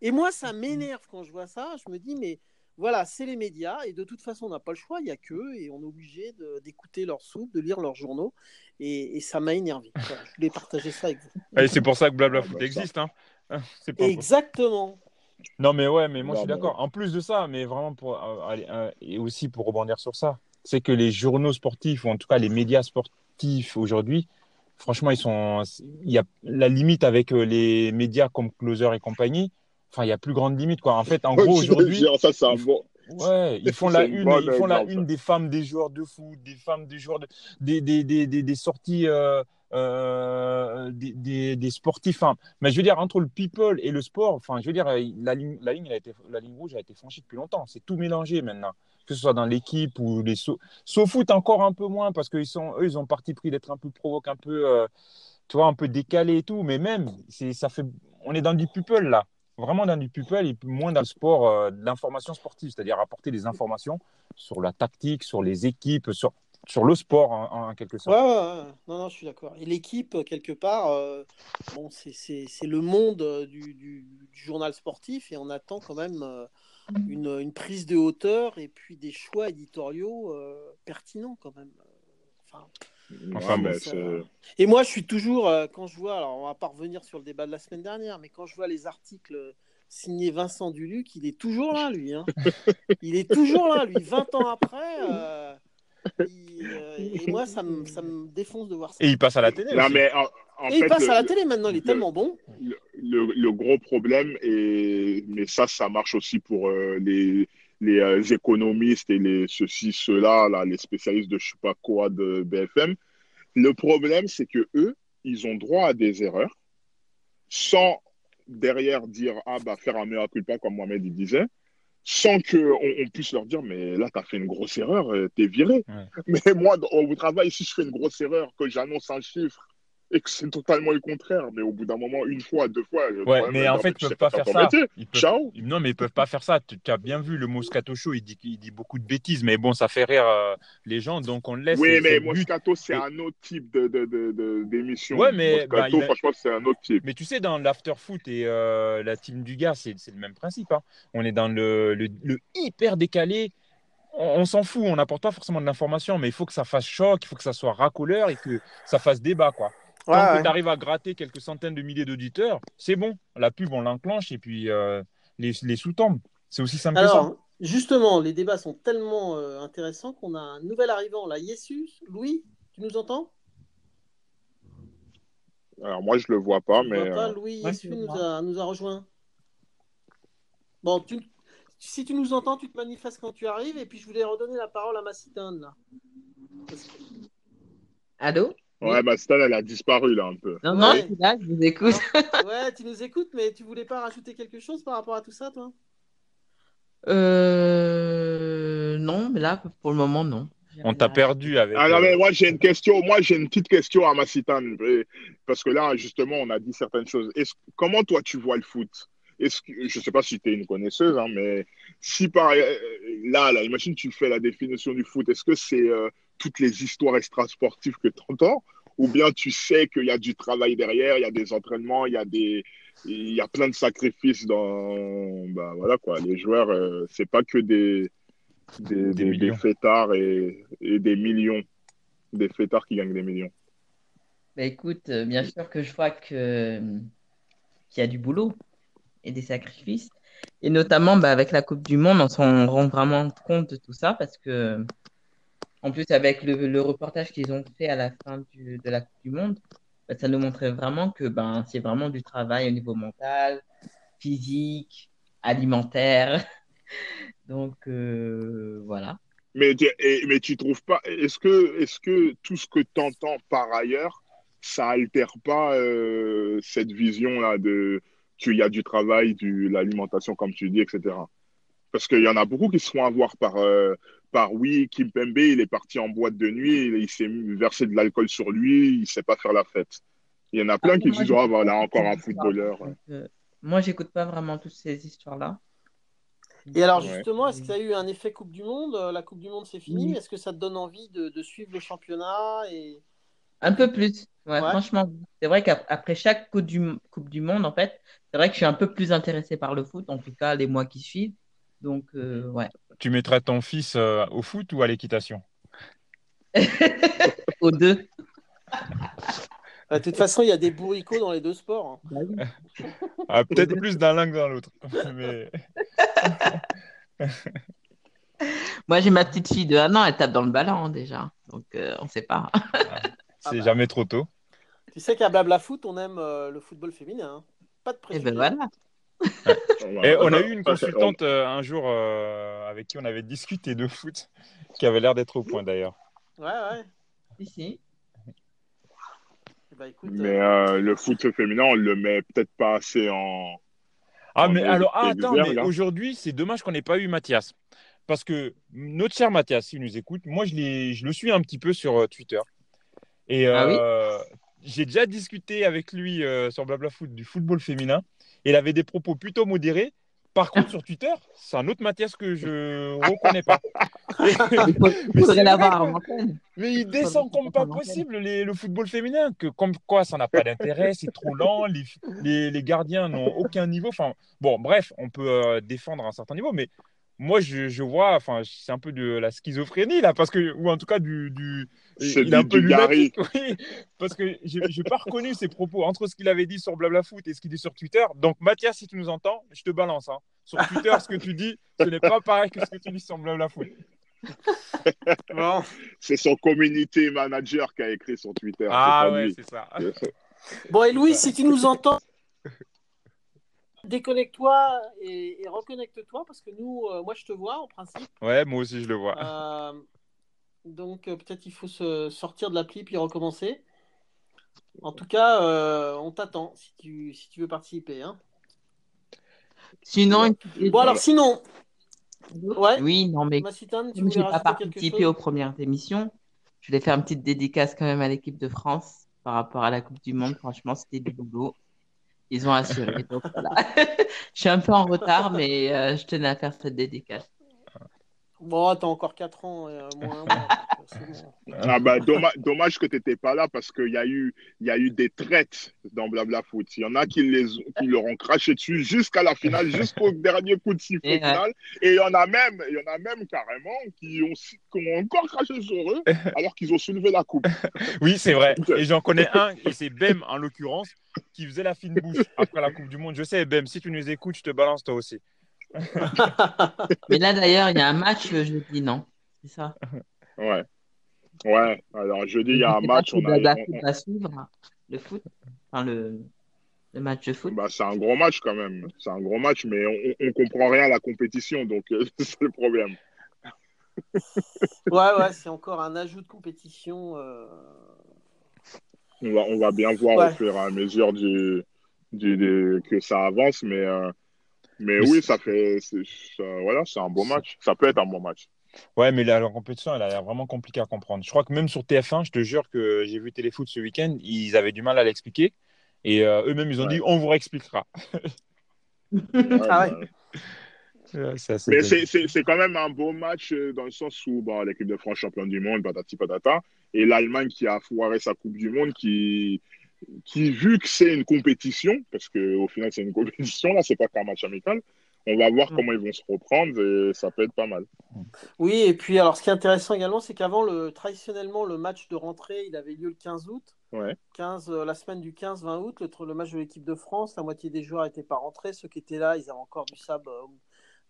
Et moi, ça m'énerve quand je vois ça. Je me dis, mais... Voilà, c'est les médias et de toute façon, on n'a pas le choix, il n'y a qu'eux et on est obligé d'écouter leur soupe, de lire leurs journaux et ça m'a énervé. Voilà, je voulais partager ça avec vous. Et c'est pour ça que Blabla Foot existe. C'est pas exactement. Non mais moi je suis d'accord. En plus de ça, mais vraiment et aussi pour rebondir sur ça, c'est que les journaux sportifs ou en tout cas les médias sportifs aujourd'hui, franchement, il y a la limite avec les médias comme Closer et compagnie. Enfin, il n'y a plus grande limite, quoi. En fait, en gros, aujourd'hui... Ça, c'est un bon... Ouais, ils font la une, ils font la une des femmes des joueurs de foot, des femmes des joueurs de, des sorties des sportifs. Hein. Mais je veux dire, entre le people et le sport, enfin, je veux dire, la ligne rouge a été franchie depuis longtemps. C'est tout mélangé maintenant, que ce soit dans l'équipe ou les SoFoot encore un peu moins parce qu'ils sont eux, ils ont parti pris d'être un peu provoque, un peu tu vois, un peu décalé et tout. Mais même, on est dans du people là. Vraiment dans du pupel et moins dans le sport, l'information sportive, c'est-à-dire apporter des informations sur la tactique, sur les équipes, sur le sport en quelque sorte. Ouais. Non, je suis d'accord. Et l'équipe, quelque part, bon, c'est le monde du journal sportif et on attend quand même une prise de hauteur et puis des choix éditoriaux pertinents quand même. Et moi, je suis toujours, quand je vois, alors on va pas revenir sur le débat de la semaine dernière, mais quand je vois les articles signés Vincent Duluc, il est toujours là, lui. Hein. Il est toujours là, lui. 20 ans après, et moi, ça me défonce de voir ça. Et il passe à la télé. Non, mais en fait, il passe à la télé maintenant, il est tellement bon. Le gros problème, mais ça marche aussi pour les économistes et les ceci, cela, là, les spécialistes de je ne sais pas quoi de BFM. Le problème, c'est que eux, ils ont droit à des erreurs sans derrière dire faire un mea culpa comme Mohamed il disait, sans qu'on puisse leur dire mais là, tu as fait une grosse erreur, t'es viré. Ouais. Mais moi, au travail, si je fais une grosse erreur, que j'annonce un chiffre et que c'est totalement le contraire, mais au bout d'un moment, une fois, deux fois... Ouais, mais en fait, ils ne peuvent pas faire ça. Ciao. Non, mais ils ne peuvent pas faire ça. Tu as bien vu, le Moscato Show, il dit beaucoup de bêtises, mais bon, ça fait rire les gens, donc on le laisse. Oui, mais Moscato, c'est un autre type d'émission. Ouais, mais... Moscato, franchement, c'est un autre type. Mais tu sais, dans l'after-foot et la team du gars, c'est le même principe. Hein. On est dans le hyper décalé. On s'en fout, on n'apporte pas forcément de l'information, mais il faut que ça fasse choc, il faut que ça soit racoleur et que ça fasse débat, quoi. Tant que tu arrives à gratter quelques centaines de milliers d'auditeurs, c'est bon. La pub, on l'enclenche et puis les sous-tombent. C'est aussi simple que ça. Justement, les débats sont tellement intéressants qu'on a un nouvel arrivant là. Yessou, Louis, tu nous entends ? Alors moi, je ne le vois pas, mais... Louis, Yessou nous a rejoint. Bon, si tu nous entends, tu te manifestes quand tu arrives et puis je voulais redonner la parole à Massitan. Allô ? Ouais, Massitan, elle a disparu là un peu. Non, je suis là, je vous écoute. Ouais, tu nous écoutes, mais tu voulais pas rajouter quelque chose par rapport à tout ça, toi ? Non, mais là, pour le moment, non. On t'a perdu avec... Ah non, mais moi, j'ai une question. Moi, j'ai une petite question à Massitan. Parce que là, justement, on a dit certaines choses. Comment toi, tu vois le foot ? Je ne sais pas si tu es une connaisseuse, hein, mais si là, imagine tu fais la définition du foot, est-ce que c'est toutes les histoires extrasportives que tu entends ou bien tu sais qu'il y a du travail derrière, il y a des entraînements, il y a plein de sacrifices dans… Ben, voilà quoi, les joueurs, ce n'est pas que des fêtards et des millions, des fêtards qui gagnent des millions. Bah, écoute, bien sûr que je vois qu'il y a du boulot et des sacrifices. Et notamment, avec la Coupe du Monde, on s'en rend vraiment compte de tout ça parce que, en plus, avec le reportage qu'ils ont fait à la fin de la Coupe du Monde, ça nous montrait vraiment que c'est vraiment du travail au niveau mental, physique, alimentaire. Donc, voilà. Mais tu trouves pas… Est-ce que tout ce que tu entends par ailleurs, ça altère pas cette vision-là de… qu'il y a du travail, de l'alimentation, comme tu dis, etc. Parce qu'il y en a beaucoup qui se font avoir par Kimpembe, il est parti en boîte de nuit, il s'est versé de l'alcool sur lui, il ne sait pas faire la fête. Il y en a plein qui disent, voilà, encore un footballeur. Moi, je n'écoute pas vraiment toutes ces histoires-là. Et alors, justement, est-ce que ça a eu un effet Coupe du Monde ? La Coupe du Monde, c'est fini, mais est-ce que ça te donne envie de suivre le championnat et... Un peu plus, franchement. C'est vrai qu'après chaque Coupe du Monde, en fait, c'est vrai que je suis un peu plus intéressée par le foot, en tout cas les mois qui suivent. Donc, ouais. Tu mettrais ton fils au foot ou à l'équitation ? Aux deux. De toute façon, il y a des bourricots dans les deux sports. Hein. Peut-être plus dans l'un que dans l'autre. Mais... Moi, j'ai ma petite fille de 1 an, elle tape dans le ballon déjà. Donc, on ne sait pas. C'est jamais trop tôt. Tu sais qu'à Blabla foot, on aime le football féminin. Hein. Pas de préjugés. Et ben voilà. Et on a eu une consultante un jour avec qui on avait discuté de foot, qui avait l'air d'être au point d'ailleurs. Ouais, ouais. Ici. Bah, écoute, mais le foot féminin, on le met peut-être pas assez en. Ah, mais alors, attends, mais aujourd'hui, c'est dommage qu'on n'ait pas eu Mathias. Parce que notre cher Mathias, s'il nous écoute, moi, je le suis un petit peu sur Twitter. Et oui, j'ai déjà discuté avec lui sur Blabla Foot du football féminin. Il avait des propos plutôt modérés. Par contre, sur Twitter, c'est un autre Mathias que je ne reconnais pas. Il faudrait l'avoir en antenne. Mais il descend comme pas possible le football féminin. Que, comme quoi, ça n'a pas d'intérêt, c'est trop lent, les gardiens n'ont aucun niveau. Enfin, bon, bref, on peut défendre un certain niveau, mais moi, je vois, enfin, c'est un peu de la schizophrénie, là, parce que, ou en tout cas, il est un peu lunatique. Oui, parce que je n'ai pas reconnu ses propos entre ce qu'il avait dit sur Blabla Foot et ce qu'il dit sur Twitter. Donc, Mathias, si tu nous entends, je te balance. Hein. Sur Twitter, ce que tu dis, ce n'est pas pareil que ce que tu dis sur Blabla Foot. Bon. C'est son community manager qui a écrit sur Twitter. Ah c'est ouais, lui. C'est ça. Bon, et Louis, si tu nous entends, déconnecte-toi et reconnecte-toi parce que nous, moi, je te vois en principe. Ouais, moi aussi, je le vois. Donc, peut-être il faut se sortir de l'appli puis recommencer. En tout cas, on t'attend si tu veux participer. Hein. Sinon, bon, alors sinon, ouais. Oui, non, mais Massitan, je n'ai pas participé aux premières émissions. Je voulais faire une petite dédicace quand même à l'équipe de France par rapport à la Coupe du Monde. Franchement, c'était du boulot. Ils ont assuré. Donc, voilà. Je suis un peu en retard, mais je tenais à faire cette dédicace. Bon, t'as encore 4 ans, moins. Ah bah, dommage que t'étais pas là parce qu'il y a eu des traites dans Blabla Foot. Il y en a qui leur ont craché dessus jusqu'à la finale, jusqu'au dernier coup de sifflet final. Et il y en a même carrément qui ont encore craché sur eux alors qu'ils ont soulevé la coupe. Oui, c'est vrai. Et j'en connais un, et c'est Bem en l'occurrence, qui faisait la fine bouche après la Coupe du Monde. Je sais, Bem, si tu nous écoutes, je te balance toi aussi. Mais là d'ailleurs il y a un match jeudi, non? C'est ça? Ouais. Alors jeudi il y a un match. On va suivre le foot, enfin, le match de foot. Bah, c'est un gros match quand même. C'est un gros match, mais on comprend rien à la compétition, donc c'est le problème. Ouais, c'est encore un ajout de compétition. On va bien voir au fur et à mesure que ça avance, mais. Mais oui, c'est un beau match. Ça peut être un bon match. Ouais, mais la compétition, elle a l'air vraiment compliquée à comprendre. Je crois que même sur TF1, je te jure que j'ai vu Téléfoot ce week-end, ils avaient du mal à l'expliquer. Et eux-mêmes, ils ont dit, on vous réexpliquera. Mais c'est quand même un beau match dans le sens où bah, l'équipe de France championne du monde, patati patata, et l'Allemagne qui a foiré sa Coupe du Monde, qui vu que c'est une compétition, parce qu'au final c'est une compétition, là c'est pas qu'un match amical, on va voir comment ils vont se reprendre et ça peut être pas mal. Oui, et puis alors ce qui est intéressant également, c'est qu'avant, traditionnellement, le match de rentrée, il avait lieu le 15 août, la semaine du 15-20 août, le match de l'équipe de France, la moitié des joueurs n'étaient pas rentrés, ceux qui étaient là, ils avaient encore du sable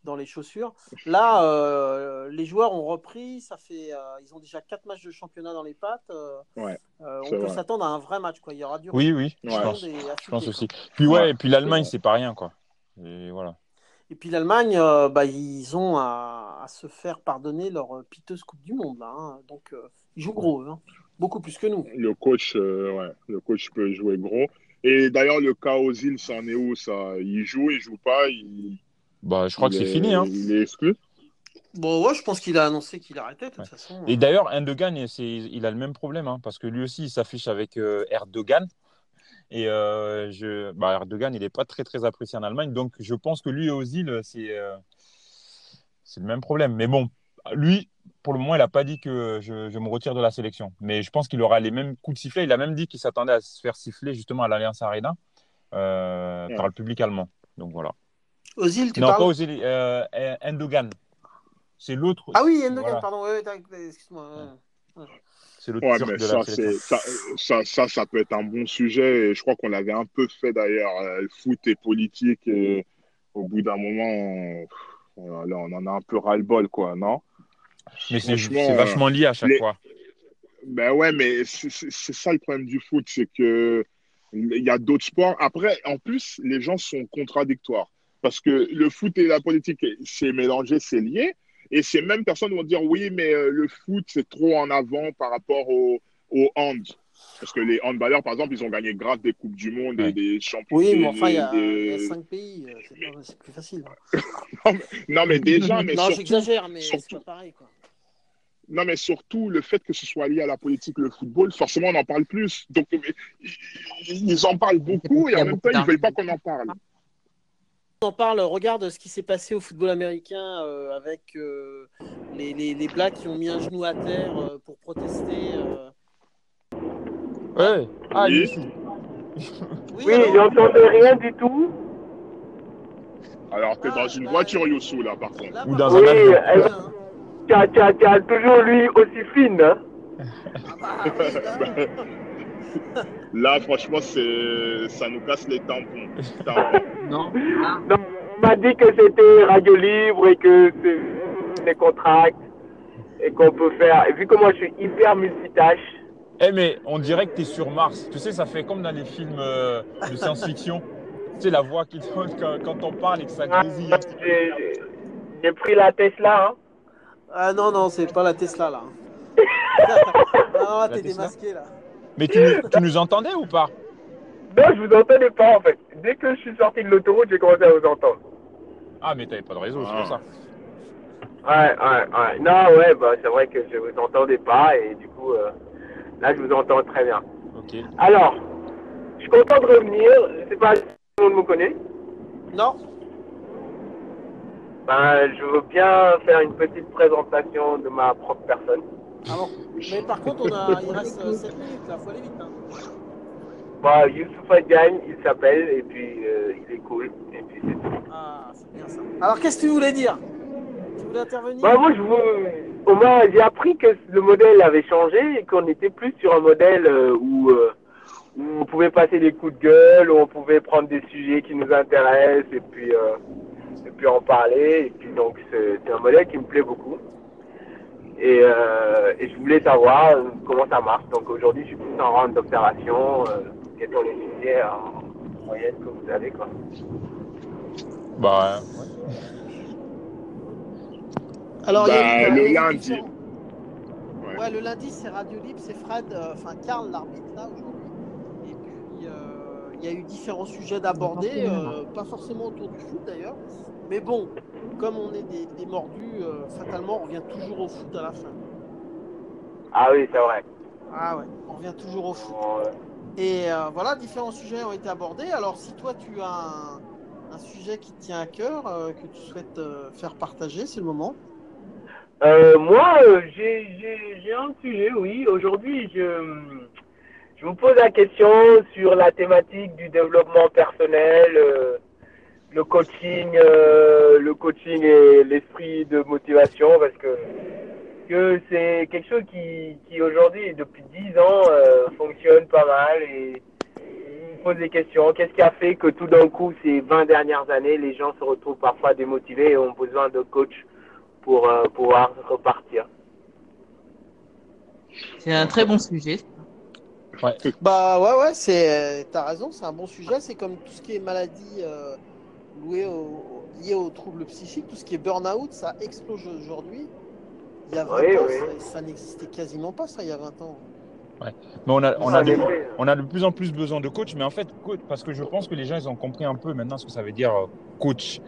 dans les chaussures. Là, les joueurs ont repris, ça fait, ils ont déjà 4 matchs de championnat dans les pattes. On peut s'attendre à un vrai match, quoi. Il y aura du. Oui. Je pense aussi. Puis l'Allemagne, c'est pas rien, quoi. Et voilà. Et puis l'Allemagne, ils ont à se faire pardonner leur piteuse Coupe du Monde, là. Hein. Donc, ils jouent gros, hein. Beaucoup plus que nous. Le coach, le coach peut jouer gros. Et d'ailleurs, le cas aux îles, ça en est où ça? Il joue pas. Bah, je crois que c'est fini. Hein. Il est exclu. Bon, ouais, je pense qu'il a annoncé qu'il arrêtait de toute façon. Et d'ailleurs, Erdogan, il a le même problème parce que lui aussi, il s'affiche avec Erdogan. Et Erdogan, il n'est pas très, très apprécié en Allemagne. Donc, je pense que lui, aux îles, c'est le même problème. Mais bon, lui, pour le moment, il n'a pas dit que je me retire de la sélection. Mais je pense qu'il aura les mêmes coups de sifflet. Il a même dit qu'il s'attendait à se faire siffler justement à l'Allianz Arena par le public allemand. Donc, voilà. Ozil, tu parles ? Non, pas Ozil, Erdogan. C'est l'autre. Ah oui, Erdogan, voilà. Pardon. Excuse-moi. Ouais. C'est l'autre Turc de la sélection. Ça peut être un bon sujet. Et je crois qu'on l'avait un peu fait d'ailleurs. Foot et politique. Et au bout d'un moment, on en a un peu ras-le-bol, quoi, non ? Mais c'est vachement lié à chaque fois. Ben ouais, mais c'est ça le problème du foot. C'est qu'il y a d'autres sports. Après, en plus, les gens sont contradictoires. Parce que le foot et la politique, c'est mélangé, c'est lié. Et ces mêmes personnes vont dire, oui, mais le foot, c'est trop en avant par rapport au hand. Parce que les handballeurs, par exemple, ils ont gagné grave des Coupes du Monde et des champions. Oui, mais enfin, il y a 5 pays. C'est plus facile. Hein. non, mais déjà… Mais non, surtout, j'exagère, mais surtout, c'est pas pareil, quoi. Non, mais surtout, le fait que ce soit lié à la politique, le football, forcément, on en parle plus. Donc, ils en parlent beaucoup et en même temps, ils ne veulent pas qu'on en parle. On en parle, regarde ce qui s'est passé au football américain avec les Blacks qui ont mis un genou à terre pour protester. Ouais. Ah, oui, j'entendais rien du tout. Alors, t'es dans une voiture, Youssou, là, par contre. Là, ou dans un avion. T'as toujours lui aussi fine, hein. Là, franchement, ça nous casse les tampons. Non, on m'a dit que c'était radio libre et que c'est des contracts et qu'on peut faire. Et vu que moi, je suis hyper multitâche. Eh, mais on dirait que t'es sur Mars. Tu sais, ça fait comme dans les films de science-fiction. Tu sais, la voix qui donne quand on parle et que ça grésille. J'ai pris la Tesla, hein. Ah non, c'est pas la Tesla, là. Ah, t'es démasqué, là. Mais tu nous entendais ou pas? Non, je vous entendais pas, en fait. Dès que je suis sorti de l'autoroute, j'ai commencé à vous entendre. Ah, mais t'avais pas de réseau, c'est pour ça. Ouais. Non, ouais, bah, c'est vrai que je vous entendais pas et du coup, là, je vous entends très bien. Ok. Alors, je suis content de revenir. Je sais pas si tout le monde me connaît. Non. Ben, je veux bien faire une petite présentation de ma propre personne. Ah bon. Mais par contre, il reste 7 minutes, là, faut aller vite. Hein. Bon, Youssouf Adjane, il s'appelle, et puis il est cool, et puis c'est tout. Ah, c'est bien ça. Alors, qu'est-ce que tu voulais dire? Tu voulais intervenir? Bah, moi, j'ai appris que le modèle avait changé et qu'on était plus sur un modèle où on pouvait passer des coups de gueule, où on pouvait prendre des sujets qui nous intéressent, et puis en parler, et puis donc c'est un modèle qui me plaît beaucoup. Et je voulais savoir comment ça marche. Donc aujourd'hui, je suis plus en rente d'observation. Quels sont les sujets en moyenne que vous avez, quoi? Bah, ouais. Alors, le lundi. Ouais, le lundi, c'est Radio Libre, c'est Fred, enfin Karl, l'arbitre, là, aujourd'hui. Et puis, il y a eu différents sujets d'aborder, pas forcément autour du foot, d'ailleurs. Mais bon, comme on est des mordus, fatalement, on revient toujours au foot à la fin. Ah oui, c'est vrai. Ah ouais, on revient toujours au foot. Ouais. Et voilà, différents sujets ont été abordés. Alors, si toi, tu as un sujet qui te tient à cœur, que tu souhaites faire partager, c'est le moment. Moi, j'ai un sujet, oui. Aujourd'hui, je vous pose la question sur la thématique du développement personnel, le coaching et l'esprit de motivation, parce que c'est quelque chose qui aujourd'hui, depuis 10 ans, fonctionne pas mal et on pose des questions. Qu'est-ce qui a fait que tout d'un coup, ces 20 dernières années, les gens se retrouvent parfois démotivés et ont besoin de coach pour pouvoir repartir? C'est un très bon sujet. Ouais. Bah ouais, t'as raison, c'est un bon sujet. C'est comme tout ce qui est maladie lié aux troubles psychiques, tout ce qui est burn-out, ça explose aujourd'hui. Il y a 20 ans, ça n'existait quasiment pas, ça, il y a 20 ans. Ouais. Mais on a de plus en plus besoin de coach, mais en fait, parce que je pense que les gens, ils ont compris un peu maintenant ce que ça veut dire coach.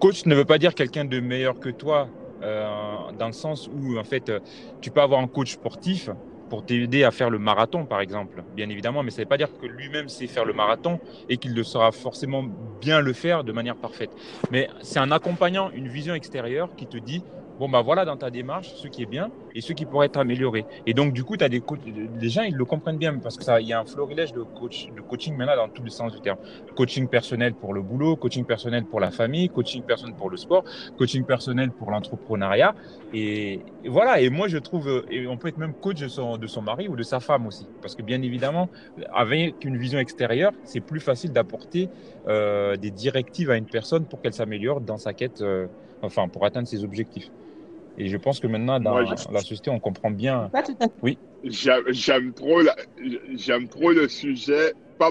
Coach ne veut pas dire quelqu'un de meilleur que toi, dans le sens où, en fait, tu peux avoir un coach sportif pour t'aider à faire le marathon, par exemple, bien évidemment, mais ça ne veut pas dire que lui-même sait faire le marathon et qu'il le saura forcément bien le faire de manière parfaite. Mais c'est un accompagnant, une vision extérieure qui te dit, bon, bah voilà dans ta démarche ce qui est bien et ce qui pourrait être amélioré. Et donc, du coup, les gens, ils le comprennent bien parce qu'il y a un florilège de coaching maintenant dans tous les sens du terme. Coaching personnel pour le boulot, coaching personnel pour la famille, coaching personnel pour le sport, coaching personnel pour l'entrepreneuriat. Et voilà. Et moi, je trouve, et on peut être même coach de son mari ou de sa femme aussi. Parce que bien évidemment, avec une vision extérieure, c'est plus facile d'apporter des directives à une personne pour qu'elle s'améliore dans sa quête, pour atteindre ses objectifs. Et je pense que maintenant, dans la société, on comprend bien. Oui. J'aime trop le sujet, pas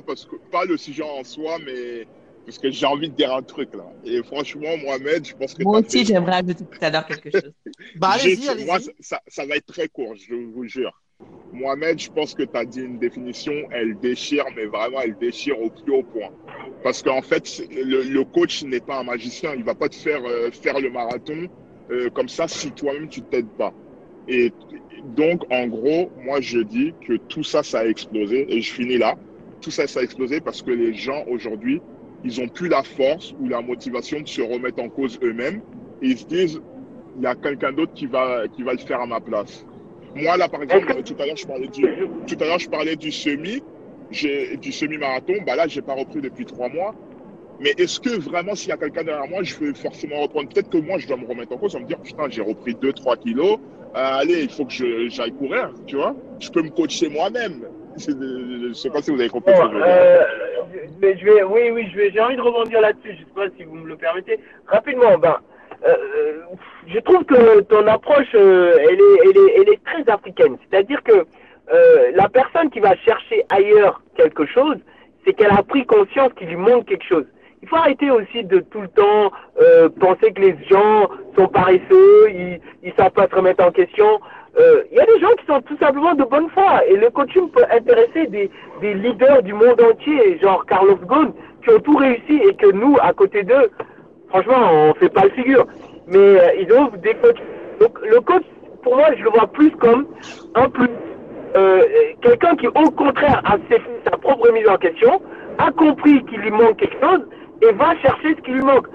le sujet en soi, mais parce que j'ai envie de dire un truc là. Et franchement, Mohamed, je pense que… Moi aussi, j'aimerais ajouter tout à l'heure quelque chose. Bah, allez-y, allez-y. Moi, ça va être très court, je vous jure. Mohamed, je pense que tu as dit une définition, elle déchire, mais vraiment, elle déchire au plus haut point. Parce qu'en fait, le coach n'est pas un magicien, il ne va pas te faire faire le marathon comme ça si toi-même tu ne t'aides pas. Et donc, en gros, moi, je dis que tout ça, ça a explosé. Et je finis là. Tout ça, ça a explosé parce que les gens, aujourd'hui, ils n'ont plus la force ou la motivation de se remettre en cause eux-mêmes. Et ils se disent, il y a quelqu'un d'autre qui va le faire à ma place. Moi, là, par exemple, tout à l'heure, je parlais du semi, du semi-marathon. Bah là, je n'ai pas repris depuis 3 mois. Mais est-ce que vraiment, s'il y a quelqu'un derrière moi, je vais forcément reprendre? Peut-être que moi, je dois me remettre en cause, en me dire, putain, j'ai repris 2-3 kilos. Allez, il faut que j'aille courir, tu vois. Je peux me coacher moi-même. Je ne sais pas si vous avez compris ce que je veux dire. Mais j'ai envie de rebondir là-dessus. Je ne sais pas si vous me le permettez. Rapidement, je trouve que ton approche, elle est très africaine. C'est-à-dire que la personne qui va chercher ailleurs quelque chose, c'est qu'elle a pris conscience qu'il lui manque quelque chose. Il faut arrêter aussi de tout le temps penser que les gens sont paresseux, ils savent pas se remettre en question. Il y a des gens qui sont tout simplement de bonne foi. Et le coaching peut intéresser des leaders du monde entier, genre Carlos Ghosn, qui ont tout réussi et que nous, à côté d'eux, franchement, on fait pas le figure. Mais ils ont des coachs. Donc le coach, pour moi, je le vois plus comme un plus. Quelqu'un qui, au contraire, a fait sa propre mise en question, a compris qu'il lui manque quelque chose, et va chercher ce qui lui manque.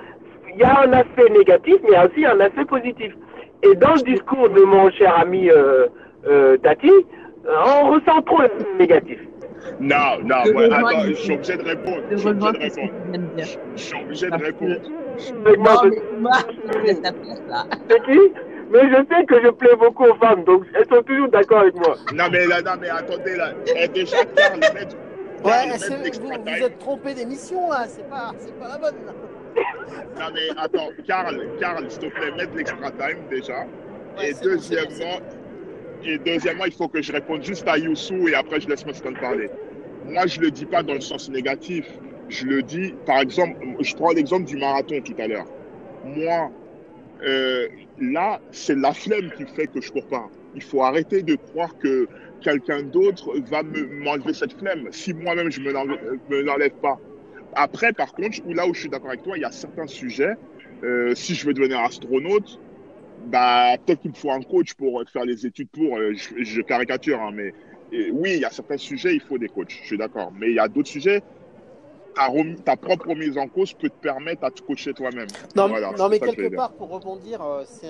Il y a un aspect négatif, mais il y a aussi un aspect positif. Et dans le discours de mon cher ami Tati, on ressent trop le négatif. Non, attends, je suis obligé de répondre. C'est qui? Mais je sais que je plais beaucoup aux femmes, donc elles sont toujours d'accord avec moi. Non mais attendez là, déjà Karl, le maître. Ouais, vous êtes trompé d'émission là, c'est pas la bonne. Non mais attends, Karl, s'il te plaît, mette l'extra time déjà. Ouais, et deuxièmement, il faut que je réponde juste à Youssou et après je laisse Massitan parler. Moi, je le dis pas dans le sens négatif. Je le dis, par exemple, je prends l'exemple du marathon tout à l'heure. Moi, là, c'est la flemme qui fait que je cours pas. Il faut arrêter de croire que quelqu'un d'autre va m'enlever cette flemme. Si moi-même, je me l'enlève pas. Après, par contre, là où je suis d'accord avec toi, il y a certains sujets. Si je veux devenir astronaute, bah, peut-être qu'il me faut un coach pour faire les études pour… je caricature, hein, mais oui, il y a certains sujets, il faut des coachs, je suis d'accord. Mais il y a d'autres sujets… Ta propre remise en cause peut te permettre à te coacher toi-même. Non, mais quelque part, pour rebondir, c'est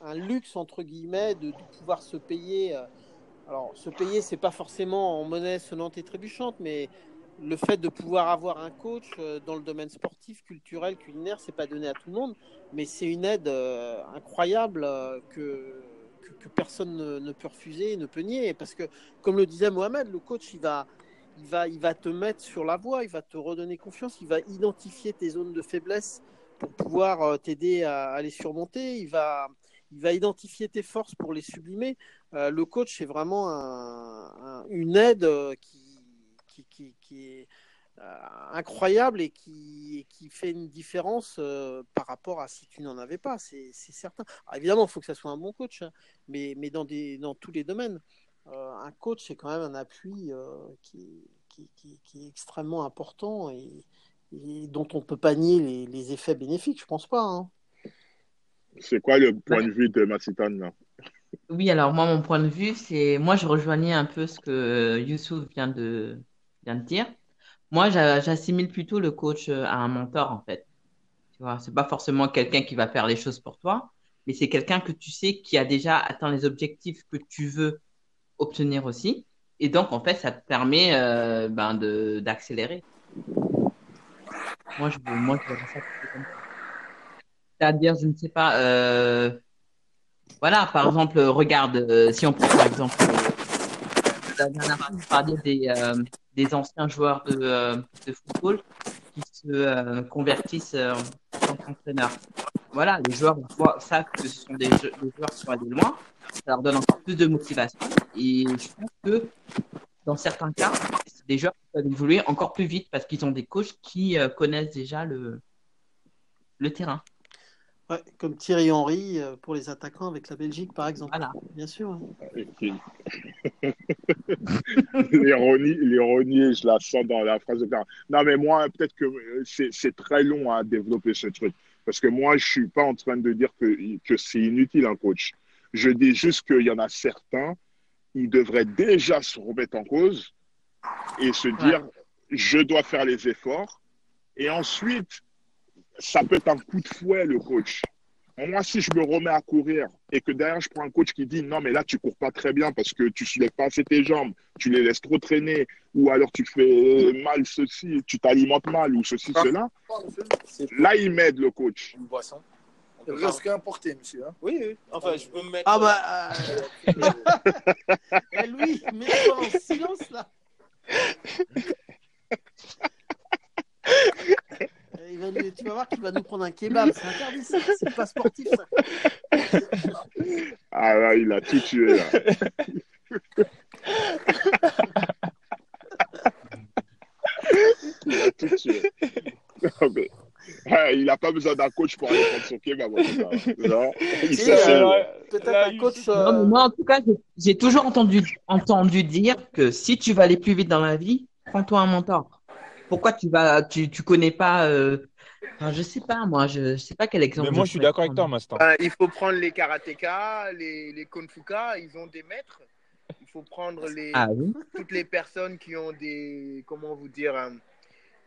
un luxe, entre guillemets, de pouvoir se payer. Alors, se payer, c'est pas forcément en monnaie sonnante et trébuchante, mais le fait de pouvoir avoir un coach dans le domaine sportif, culturel, culinaire, c'est pas donné à tout le monde, mais c'est une aide incroyable que personne ne peut refuser, ne peut nier. Parce que, comme le disait Mohamed, le coach, il va te mettre sur la voie, il va te redonner confiance, il va identifier tes zones de faiblesse pour pouvoir t'aider à les surmonter, il va identifier tes forces pour les sublimer. Le coach, c'est vraiment une aide qui est incroyable et qui fait une différence par rapport à si tu n'en avais pas, c'est certain. Alors évidemment, il faut que ça soit un bon coach, hein, mais dans tous les domaines. Un coach, c'est quand même un appui qui est extrêmement important et dont on ne peut pas nier les effets bénéfiques, je ne pense pas. Hein. C'est quoi le point de vue de Massitan là ? Oui, alors moi, mon point de vue, c'est… Moi, je rejoignais un peu ce que Youssouf vient de dire. Moi, j'assimile plutôt le coach à un mentor, en fait. Tu vois, ce n'est pas forcément quelqu'un qui va faire les choses pour toi, mais c'est quelqu'un que tu sais qui a déjà atteint les objectifs que tu veux obtenir aussi, et donc en fait ça te permet d'accélérer. Moi je verrais ça comme ça. C'est-à-dire, je ne sais pas, voilà, par exemple, regarde, si on prend par exemple la dernière fois, on parlait des anciens joueurs de football qui se convertissent en entraîneurs. Voilà, les joueurs savent que ce sont des joueurs qui sont allés loin, ça leur donne encore plus de motivation. Et je pense que dans certains cas, des joueurs qui peuvent évoluer encore plus vite parce qu'ils ont des coachs qui connaissent déjà le terrain. Ouais, comme Thierry Henry pour les attaquants avec la Belgique, par exemple. Voilà. Bien sûr. Hein. L'ironie, je la sens dans la phrase de Karl. Non, mais moi, peut-être que c'est très long à développer ce truc. Parce que moi, je ne suis pas en train de dire que c'est inutile un coach. Je dis juste qu'il y en a certains, ils devraient déjà se remettre en cause et se dire, je dois faire les efforts. Et ensuite... ça peut être un coup de fouet, le coach. Moi, si je me remets à courir et que derrière, je prends un coach qui dit « Non, mais là, tu ne cours pas très bien parce que tu ne soulèves pas assez tes jambes, tu les laisses trop traîner, ou alors tu fais mal ceci, tu t'alimentes mal, ou ceci, cela. » Là, il m'aide, le coach. Une boisson. Risque importé, monsieur. Hein. Oui, oui. Enfin, je peux me mettre… Ah bah… Louis, mets-toi en silence, là. Tu vas voir qu'il va nous prendre un kebab, c'est interdit, c'est pas sportif ça. Ah là, il a tout tué là. Il a tout tué. Non, mais... ouais, il n'a pas besoin d'un coach pour aller prendre son kebab. Non, peut-être un coach. Non, moi en tout cas, j'ai toujours entendu dire que si tu vas aller plus vite dans la vie, prends-toi un mentor. Pourquoi tu connais pas enfin, je sais pas moi, je sais pas quel exemple. Mais moi je suis d'accord avec toi, Master. Il faut prendre les karatékas, les kung fuka, ils ont des maîtres. Il faut prendre toutes les personnes qui ont des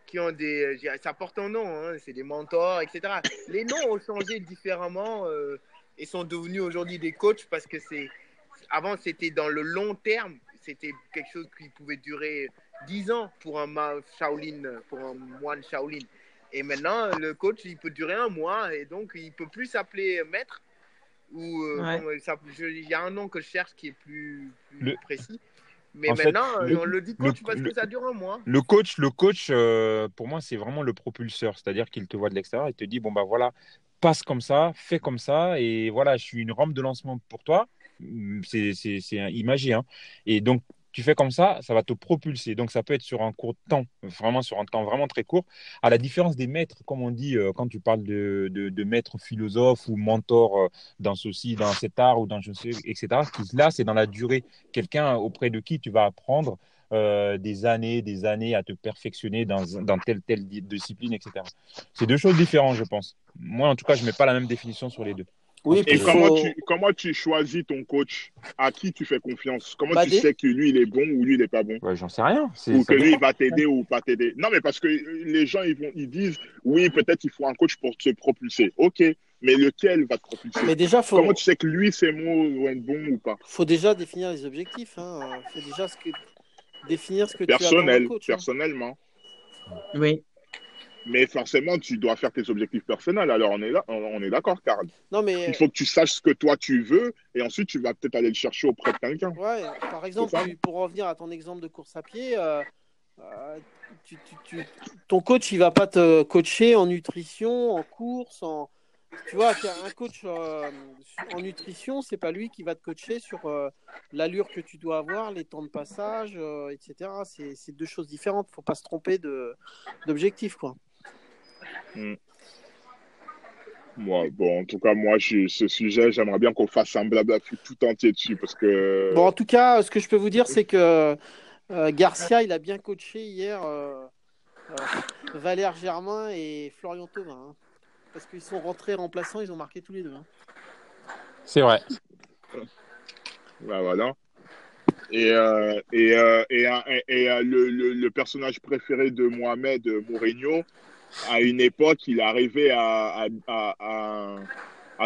qui ont des, ça porte un nom, hein, c'est des mentors, etc. Les noms ont changé différemment et sont devenus aujourd'hui des coachs parce que c'est avant c'était dans le long terme, c'était quelque chose qui pouvait durer 10 ans pour un Shaolin, pour un moine Shaolin. Et maintenant, le coach, il peut durer un mois et donc il ne peut plus s'appeler maître. Il y a un nom que je cherche qui est plus précis. Mais maintenant, on le dit coach parce que ça dure un mois. Le coach pour moi, c'est vraiment le propulseur. C'est-à-dire qu'il te voit de l'extérieur et te dit, bon, bah voilà, passe comme ça, fais comme ça. Et voilà, je suis une rampe de lancement pour toi. C'est imagé. Hein. Et donc, tu fais comme ça, ça va te propulser. Donc, ça peut être sur un court temps, vraiment sur un temps vraiment très court. À la différence des maîtres, comme on dit quand tu parles de maître philosophe ou mentor dans ceci, dans cet art ou dans je sais, etc. Là, c'est dans la durée. Quelqu'un auprès de qui tu vas apprendre des années à te perfectionner dans telle discipline, etc. C'est deux choses différentes, je pense. Moi, en tout cas, je ne mets pas la même définition sur les deux. Oui, et comment tu choisis ton coach? À qui tu fais confiance? Comment tu sais que lui, il est bon ou lui, il n'est pas bon? Ouais, j'en sais rien. Ou que lui, il va t'aider ou pas t'aider. Non, mais parce que les gens, ils disent, oui, peut-être il faut un coach pour se propulser. OK, mais lequel va te propulser? Mais déjà, comment tu sais que lui, c'est bon ou pas? Il faut déjà définir les objectifs. Il faut déjà définir ce que tu as coach, personnellement. Hein. Oui. Mais forcément, tu dois faire tes objectifs personnels. Alors, on est d'accord, Karl. Non, mais... il faut que tu saches ce que toi, tu veux. Et ensuite, tu vas peut-être aller le chercher auprès de quelqu'un. Ouais, par exemple, pour revenir à ton exemple de course à pied, ton coach, il ne va pas te coacher en nutrition, en course. Tu vois, un coach en nutrition, ce n'est pas lui qui va te coacher sur l'allure que tu dois avoir, les temps de passage, etc. C'est deux choses différentes. Il ne faut pas se tromper d'objectif, quoi. Moi, en tout cas, moi, ce sujet, j'aimerais bien qu'on fasse un blabla tout entier dessus parce que. Bon, en tout cas, ce que je peux vous dire, c'est que Garcia, il a bien coaché hier Valère Germain et Florian Thauvin, hein, parce qu'ils sont rentrés remplaçants, ils ont marqué tous les deux. Hein. C'est vrai. Bah voilà. Et le personnage préféré de Mohamed, Mourinho. À une époque, il arrivait à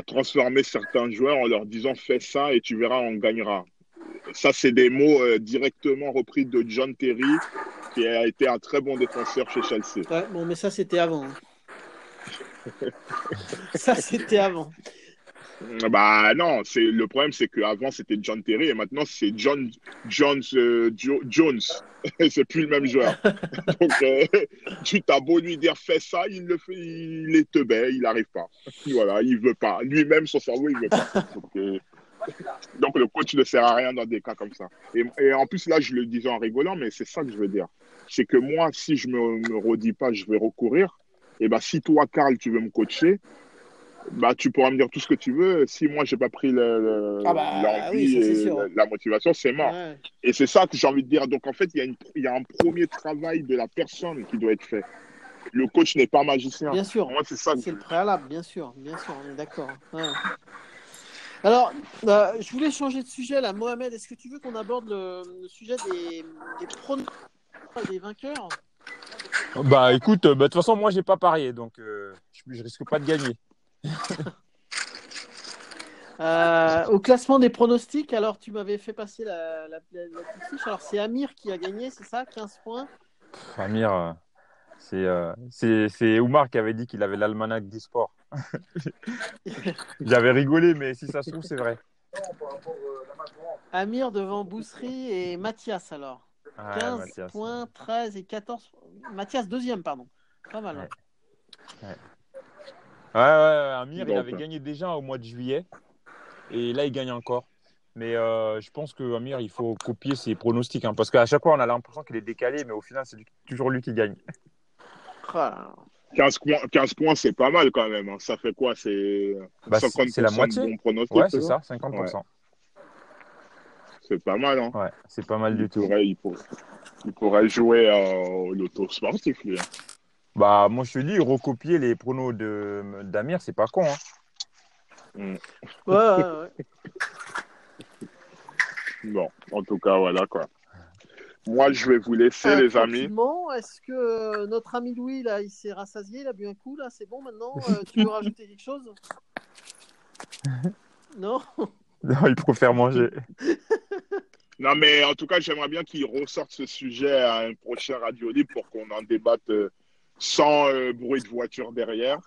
transformer certains joueurs en leur disant « Fais ça et tu verras, on gagnera ». Ça, c'est des mots directement repris de John Terry, qui a été un très bon défenseur chez Chelsea. Ouais, bon, mais ça, c'était avant. Hein. Ça, c'était avant. Bah non, le problème, c'est qu'avant, c'était John Terry et maintenant, c'est Jones. C'est plus le même joueur. Donc, tu t'as beau lui dire fais ça, il le fait, il est teubé, il n'arrive pas. Voilà, il ne veut pas. Lui-même, son cerveau, il ne veut pas. Donc, Donc, le coach ne sert à rien dans des cas comme ça. Et en plus, là, je le disais en rigolant, mais c'est ça que je veux dire. C'est que moi, si je ne me redis pas, je vais recourir. Et bien, si toi, Karl, tu veux me coacher, bah, tu pourras me dire tout ce que tu veux. Si moi, je n'ai pas pris l'envie et la motivation, c'est mort. Ouais. Et c'est ça que j'ai envie de dire. Donc, en fait, il y a un premier travail de la personne qui doit être fait. Le coach n'est pas magicien. Bien sûr. Moi, c'est ça. C'est le préalable, bien sûr. Bien sûr, on est d'accord. Ouais. Alors, je voulais changer de sujet là. Mohamed, est-ce que tu veux qu'on aborde le sujet des pronos des vainqueurs ? Bah écoute, de toute façon, moi, j'ai pas parié, donc je risque pas de gagner. Au classement des pronostics, alors tu m'avais fait passer la petite fiche. Alors, c'est Amir qui a gagné, c'est ça, 15 points. Pff, Amir, c'est Oumar qui avait dit qu'il avait l'almanach du sport. J'avais rigolé, mais si ça se trouve, c'est vrai. Amir devant Bousserie et Mathias, alors. 15 Mathias. Points, 13 et 14. Mathias, deuxième, pardon. Pas mal. Hein. Ouais, Amir, il avait gagné déjà au mois de juillet. Et là, il gagne encore. Mais je pense que Amir, il faut copier ses pronostics. Hein, parce qu'à chaque fois, on a l'impression qu'il est décalé, mais au final, c'est toujours lui qui gagne. Voilà. 15 points, c'est pas mal quand même. Ça fait quoi? C'est 50%, c'est la moitié. De bons pronostics. Ouais, c'est ça, 50%. Ouais. C'est pas mal, hein. Ouais, c'est pas mal du tout. Il pourrait jouer au loto sportif, lui. Bah, moi, je te dis, recopier les pronos d'Amir, c'est pas con, hein. Mm. Ouais. Bon, en tout cas, voilà, quoi. Moi, je vais vous laisser, les amis. Est-ce que notre ami Louis, là, il s'est rassasié, il a bu un coup, là, c'est bon maintenant? Tu veux rajouter quelque chose? Non? Non, il préfère manger. Non, mais en tout cas, j'aimerais bien qu'il ressorte ce sujet à un prochain Radio Libre pour qu'on en débatte sans bruit de voiture derrière.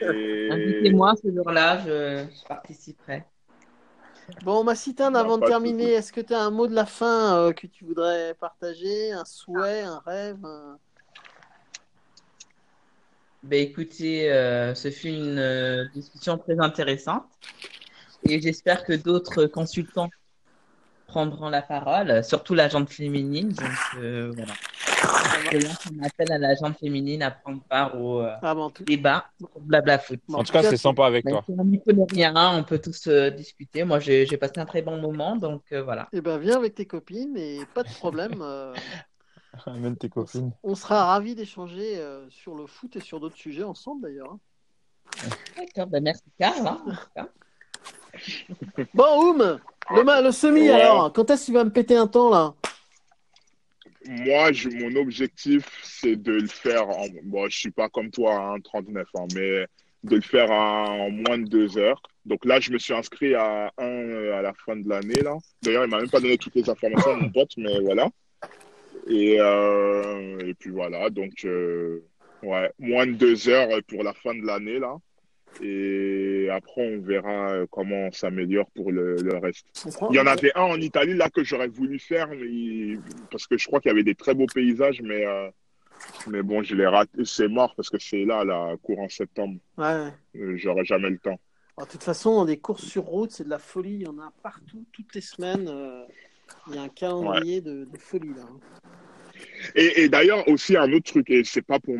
Et... invitez-moi ce jour-là, je participerai. Bon, Massitan, avant de terminer, est-ce que tu as un mot de la fin que tu voudrais partager? Un souhait, un rêve? Ben, écoutez, ce fut une discussion très intéressante et j'espère que d'autres consultants prendront la parole, surtout la gente féminine. Donc, voilà. On appelle à la gente féminine à prendre part au débat pour Blabla Foot. En tout cas, c'est sympa avec toi. On n'y connaît rien, on peut tous discuter. Moi, j'ai passé un très bon moment, donc voilà. Eh ben, viens avec tes copines et pas de problème. Amène tes copines. On sera ravis d'échanger sur le foot et sur d'autres sujets ensemble, d'ailleurs. D'accord, ben merci Karl. Hein. Bon, Oum, le semi, alors, quand est-ce que tu vas me péter un temps, là ? Moi, mon objectif, c'est de le faire en... Bon, je suis pas comme toi, hein, 39 ans, mais de le faire en moins de 2 heures. Donc là, je me suis inscrit à à la fin de l'année, là. D'ailleurs, il m'a même pas donné toutes les informations, mon pote, mais voilà. Et puis voilà, donc, moins de 2 heures pour la fin de l'année, là. Et après, on verra comment on s'améliore pour le reste. Il y en avait un en Italie, là, que j'aurais voulu faire, parce que je crois qu'il y avait des très beaux paysages, mais bon, je l'ai raté. C'est mort, parce que c'est là, cours en septembre. Ouais. J'aurais jamais le temps. Alors, de toute façon, des courses sur route, c'est de la folie. Il y en a partout, toutes les semaines. Il y a un calendrier de folie, là. Et d'ailleurs, aussi, un autre truc, et c'est pas pour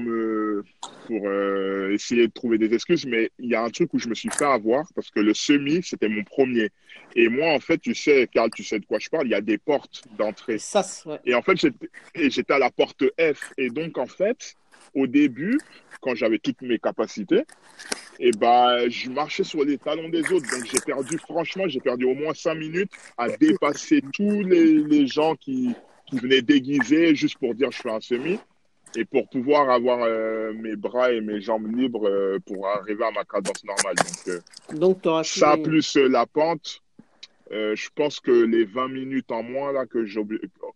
essayer de trouver des excuses, mais il y a un truc où je me suis fait avoir, parce que le semi, c'était mon premier. Et moi, en fait, tu sais, Karl, tu sais de quoi je parle, il y a des portes d'entrée. Sas, ouais. Et en fait, j'étais à la porte F. Et donc, en fait, au début, quand j'avais toutes mes capacités, et ben, je marchais sur les talons des autres. Donc, j'ai perdu au moins 5 minutes à dépasser tous les gens qui venait déguisé juste pour dire je fais un semi et pour pouvoir avoir mes bras et mes jambes libres pour arriver à ma cadence normale. Donc ça plus la pente, je pense que les 20 minutes en moins là que j'ai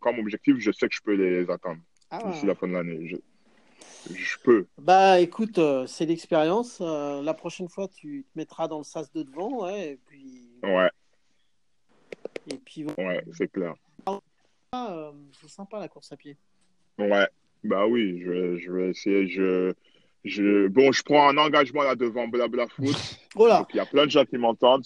comme objectif, je sais que je peux les atteindre d'ici la fin de l'année. Je peux. Bah écoute, c'est l'expérience. La prochaine fois, tu te mettras dans le sas de devant, ouais, et puis. Ouais. Et puis. Voilà. Ouais, c'est clair. C'est sympa la course à pied. Ouais, bah oui, je vais essayer. Bon, je prends un engagement là devant Blabla Foot. Voilà. Il y a plein de gens qui m'entendent.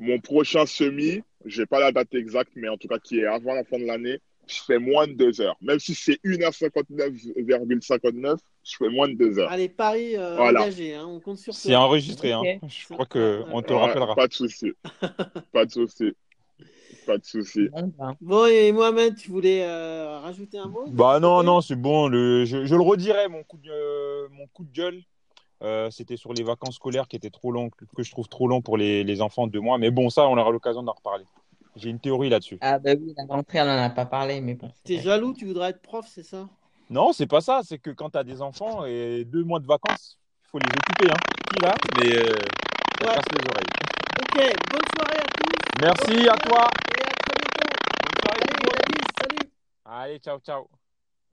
Mon prochain semi, je n'ai pas la date exacte, mais en tout cas qui est avant la fin de l'année, je fais moins de 2 heures. Même si c'est 1h59,59, je fais moins de 2 heures. Allez, Paris, voilà. Engagé, hein, on compte sur toi. C'est enregistré, okay. Hein. Je crois qu'on te rappellera. Pas de souci. Pas de souci. Pas de souci. Bon, et Mohamed, tu voulais rajouter un mot? Bah non, c'est bon. Je le redirai, mon coup de gueule. C'était sur les vacances scolaires qui étaient trop longues, que je trouve trop long pour les enfants de moi. Mais bon, ça, on aura l'occasion d'en reparler. J'ai une théorie là-dessus. Ah bah oui, la rentrée, on n'en a pas parlé. Mais bon, t'es jaloux, tu voudrais être prof, c'est ça? Non, c'est pas ça. C'est que quand t'as des enfants et 2 mois de vacances, il faut les occuper. Qui va? Mais ça casse les oreilles. Ok, bonne soirée à tous. Merci à toi. Et à très bientôt. Allez, salut. Allez, ciao, ciao.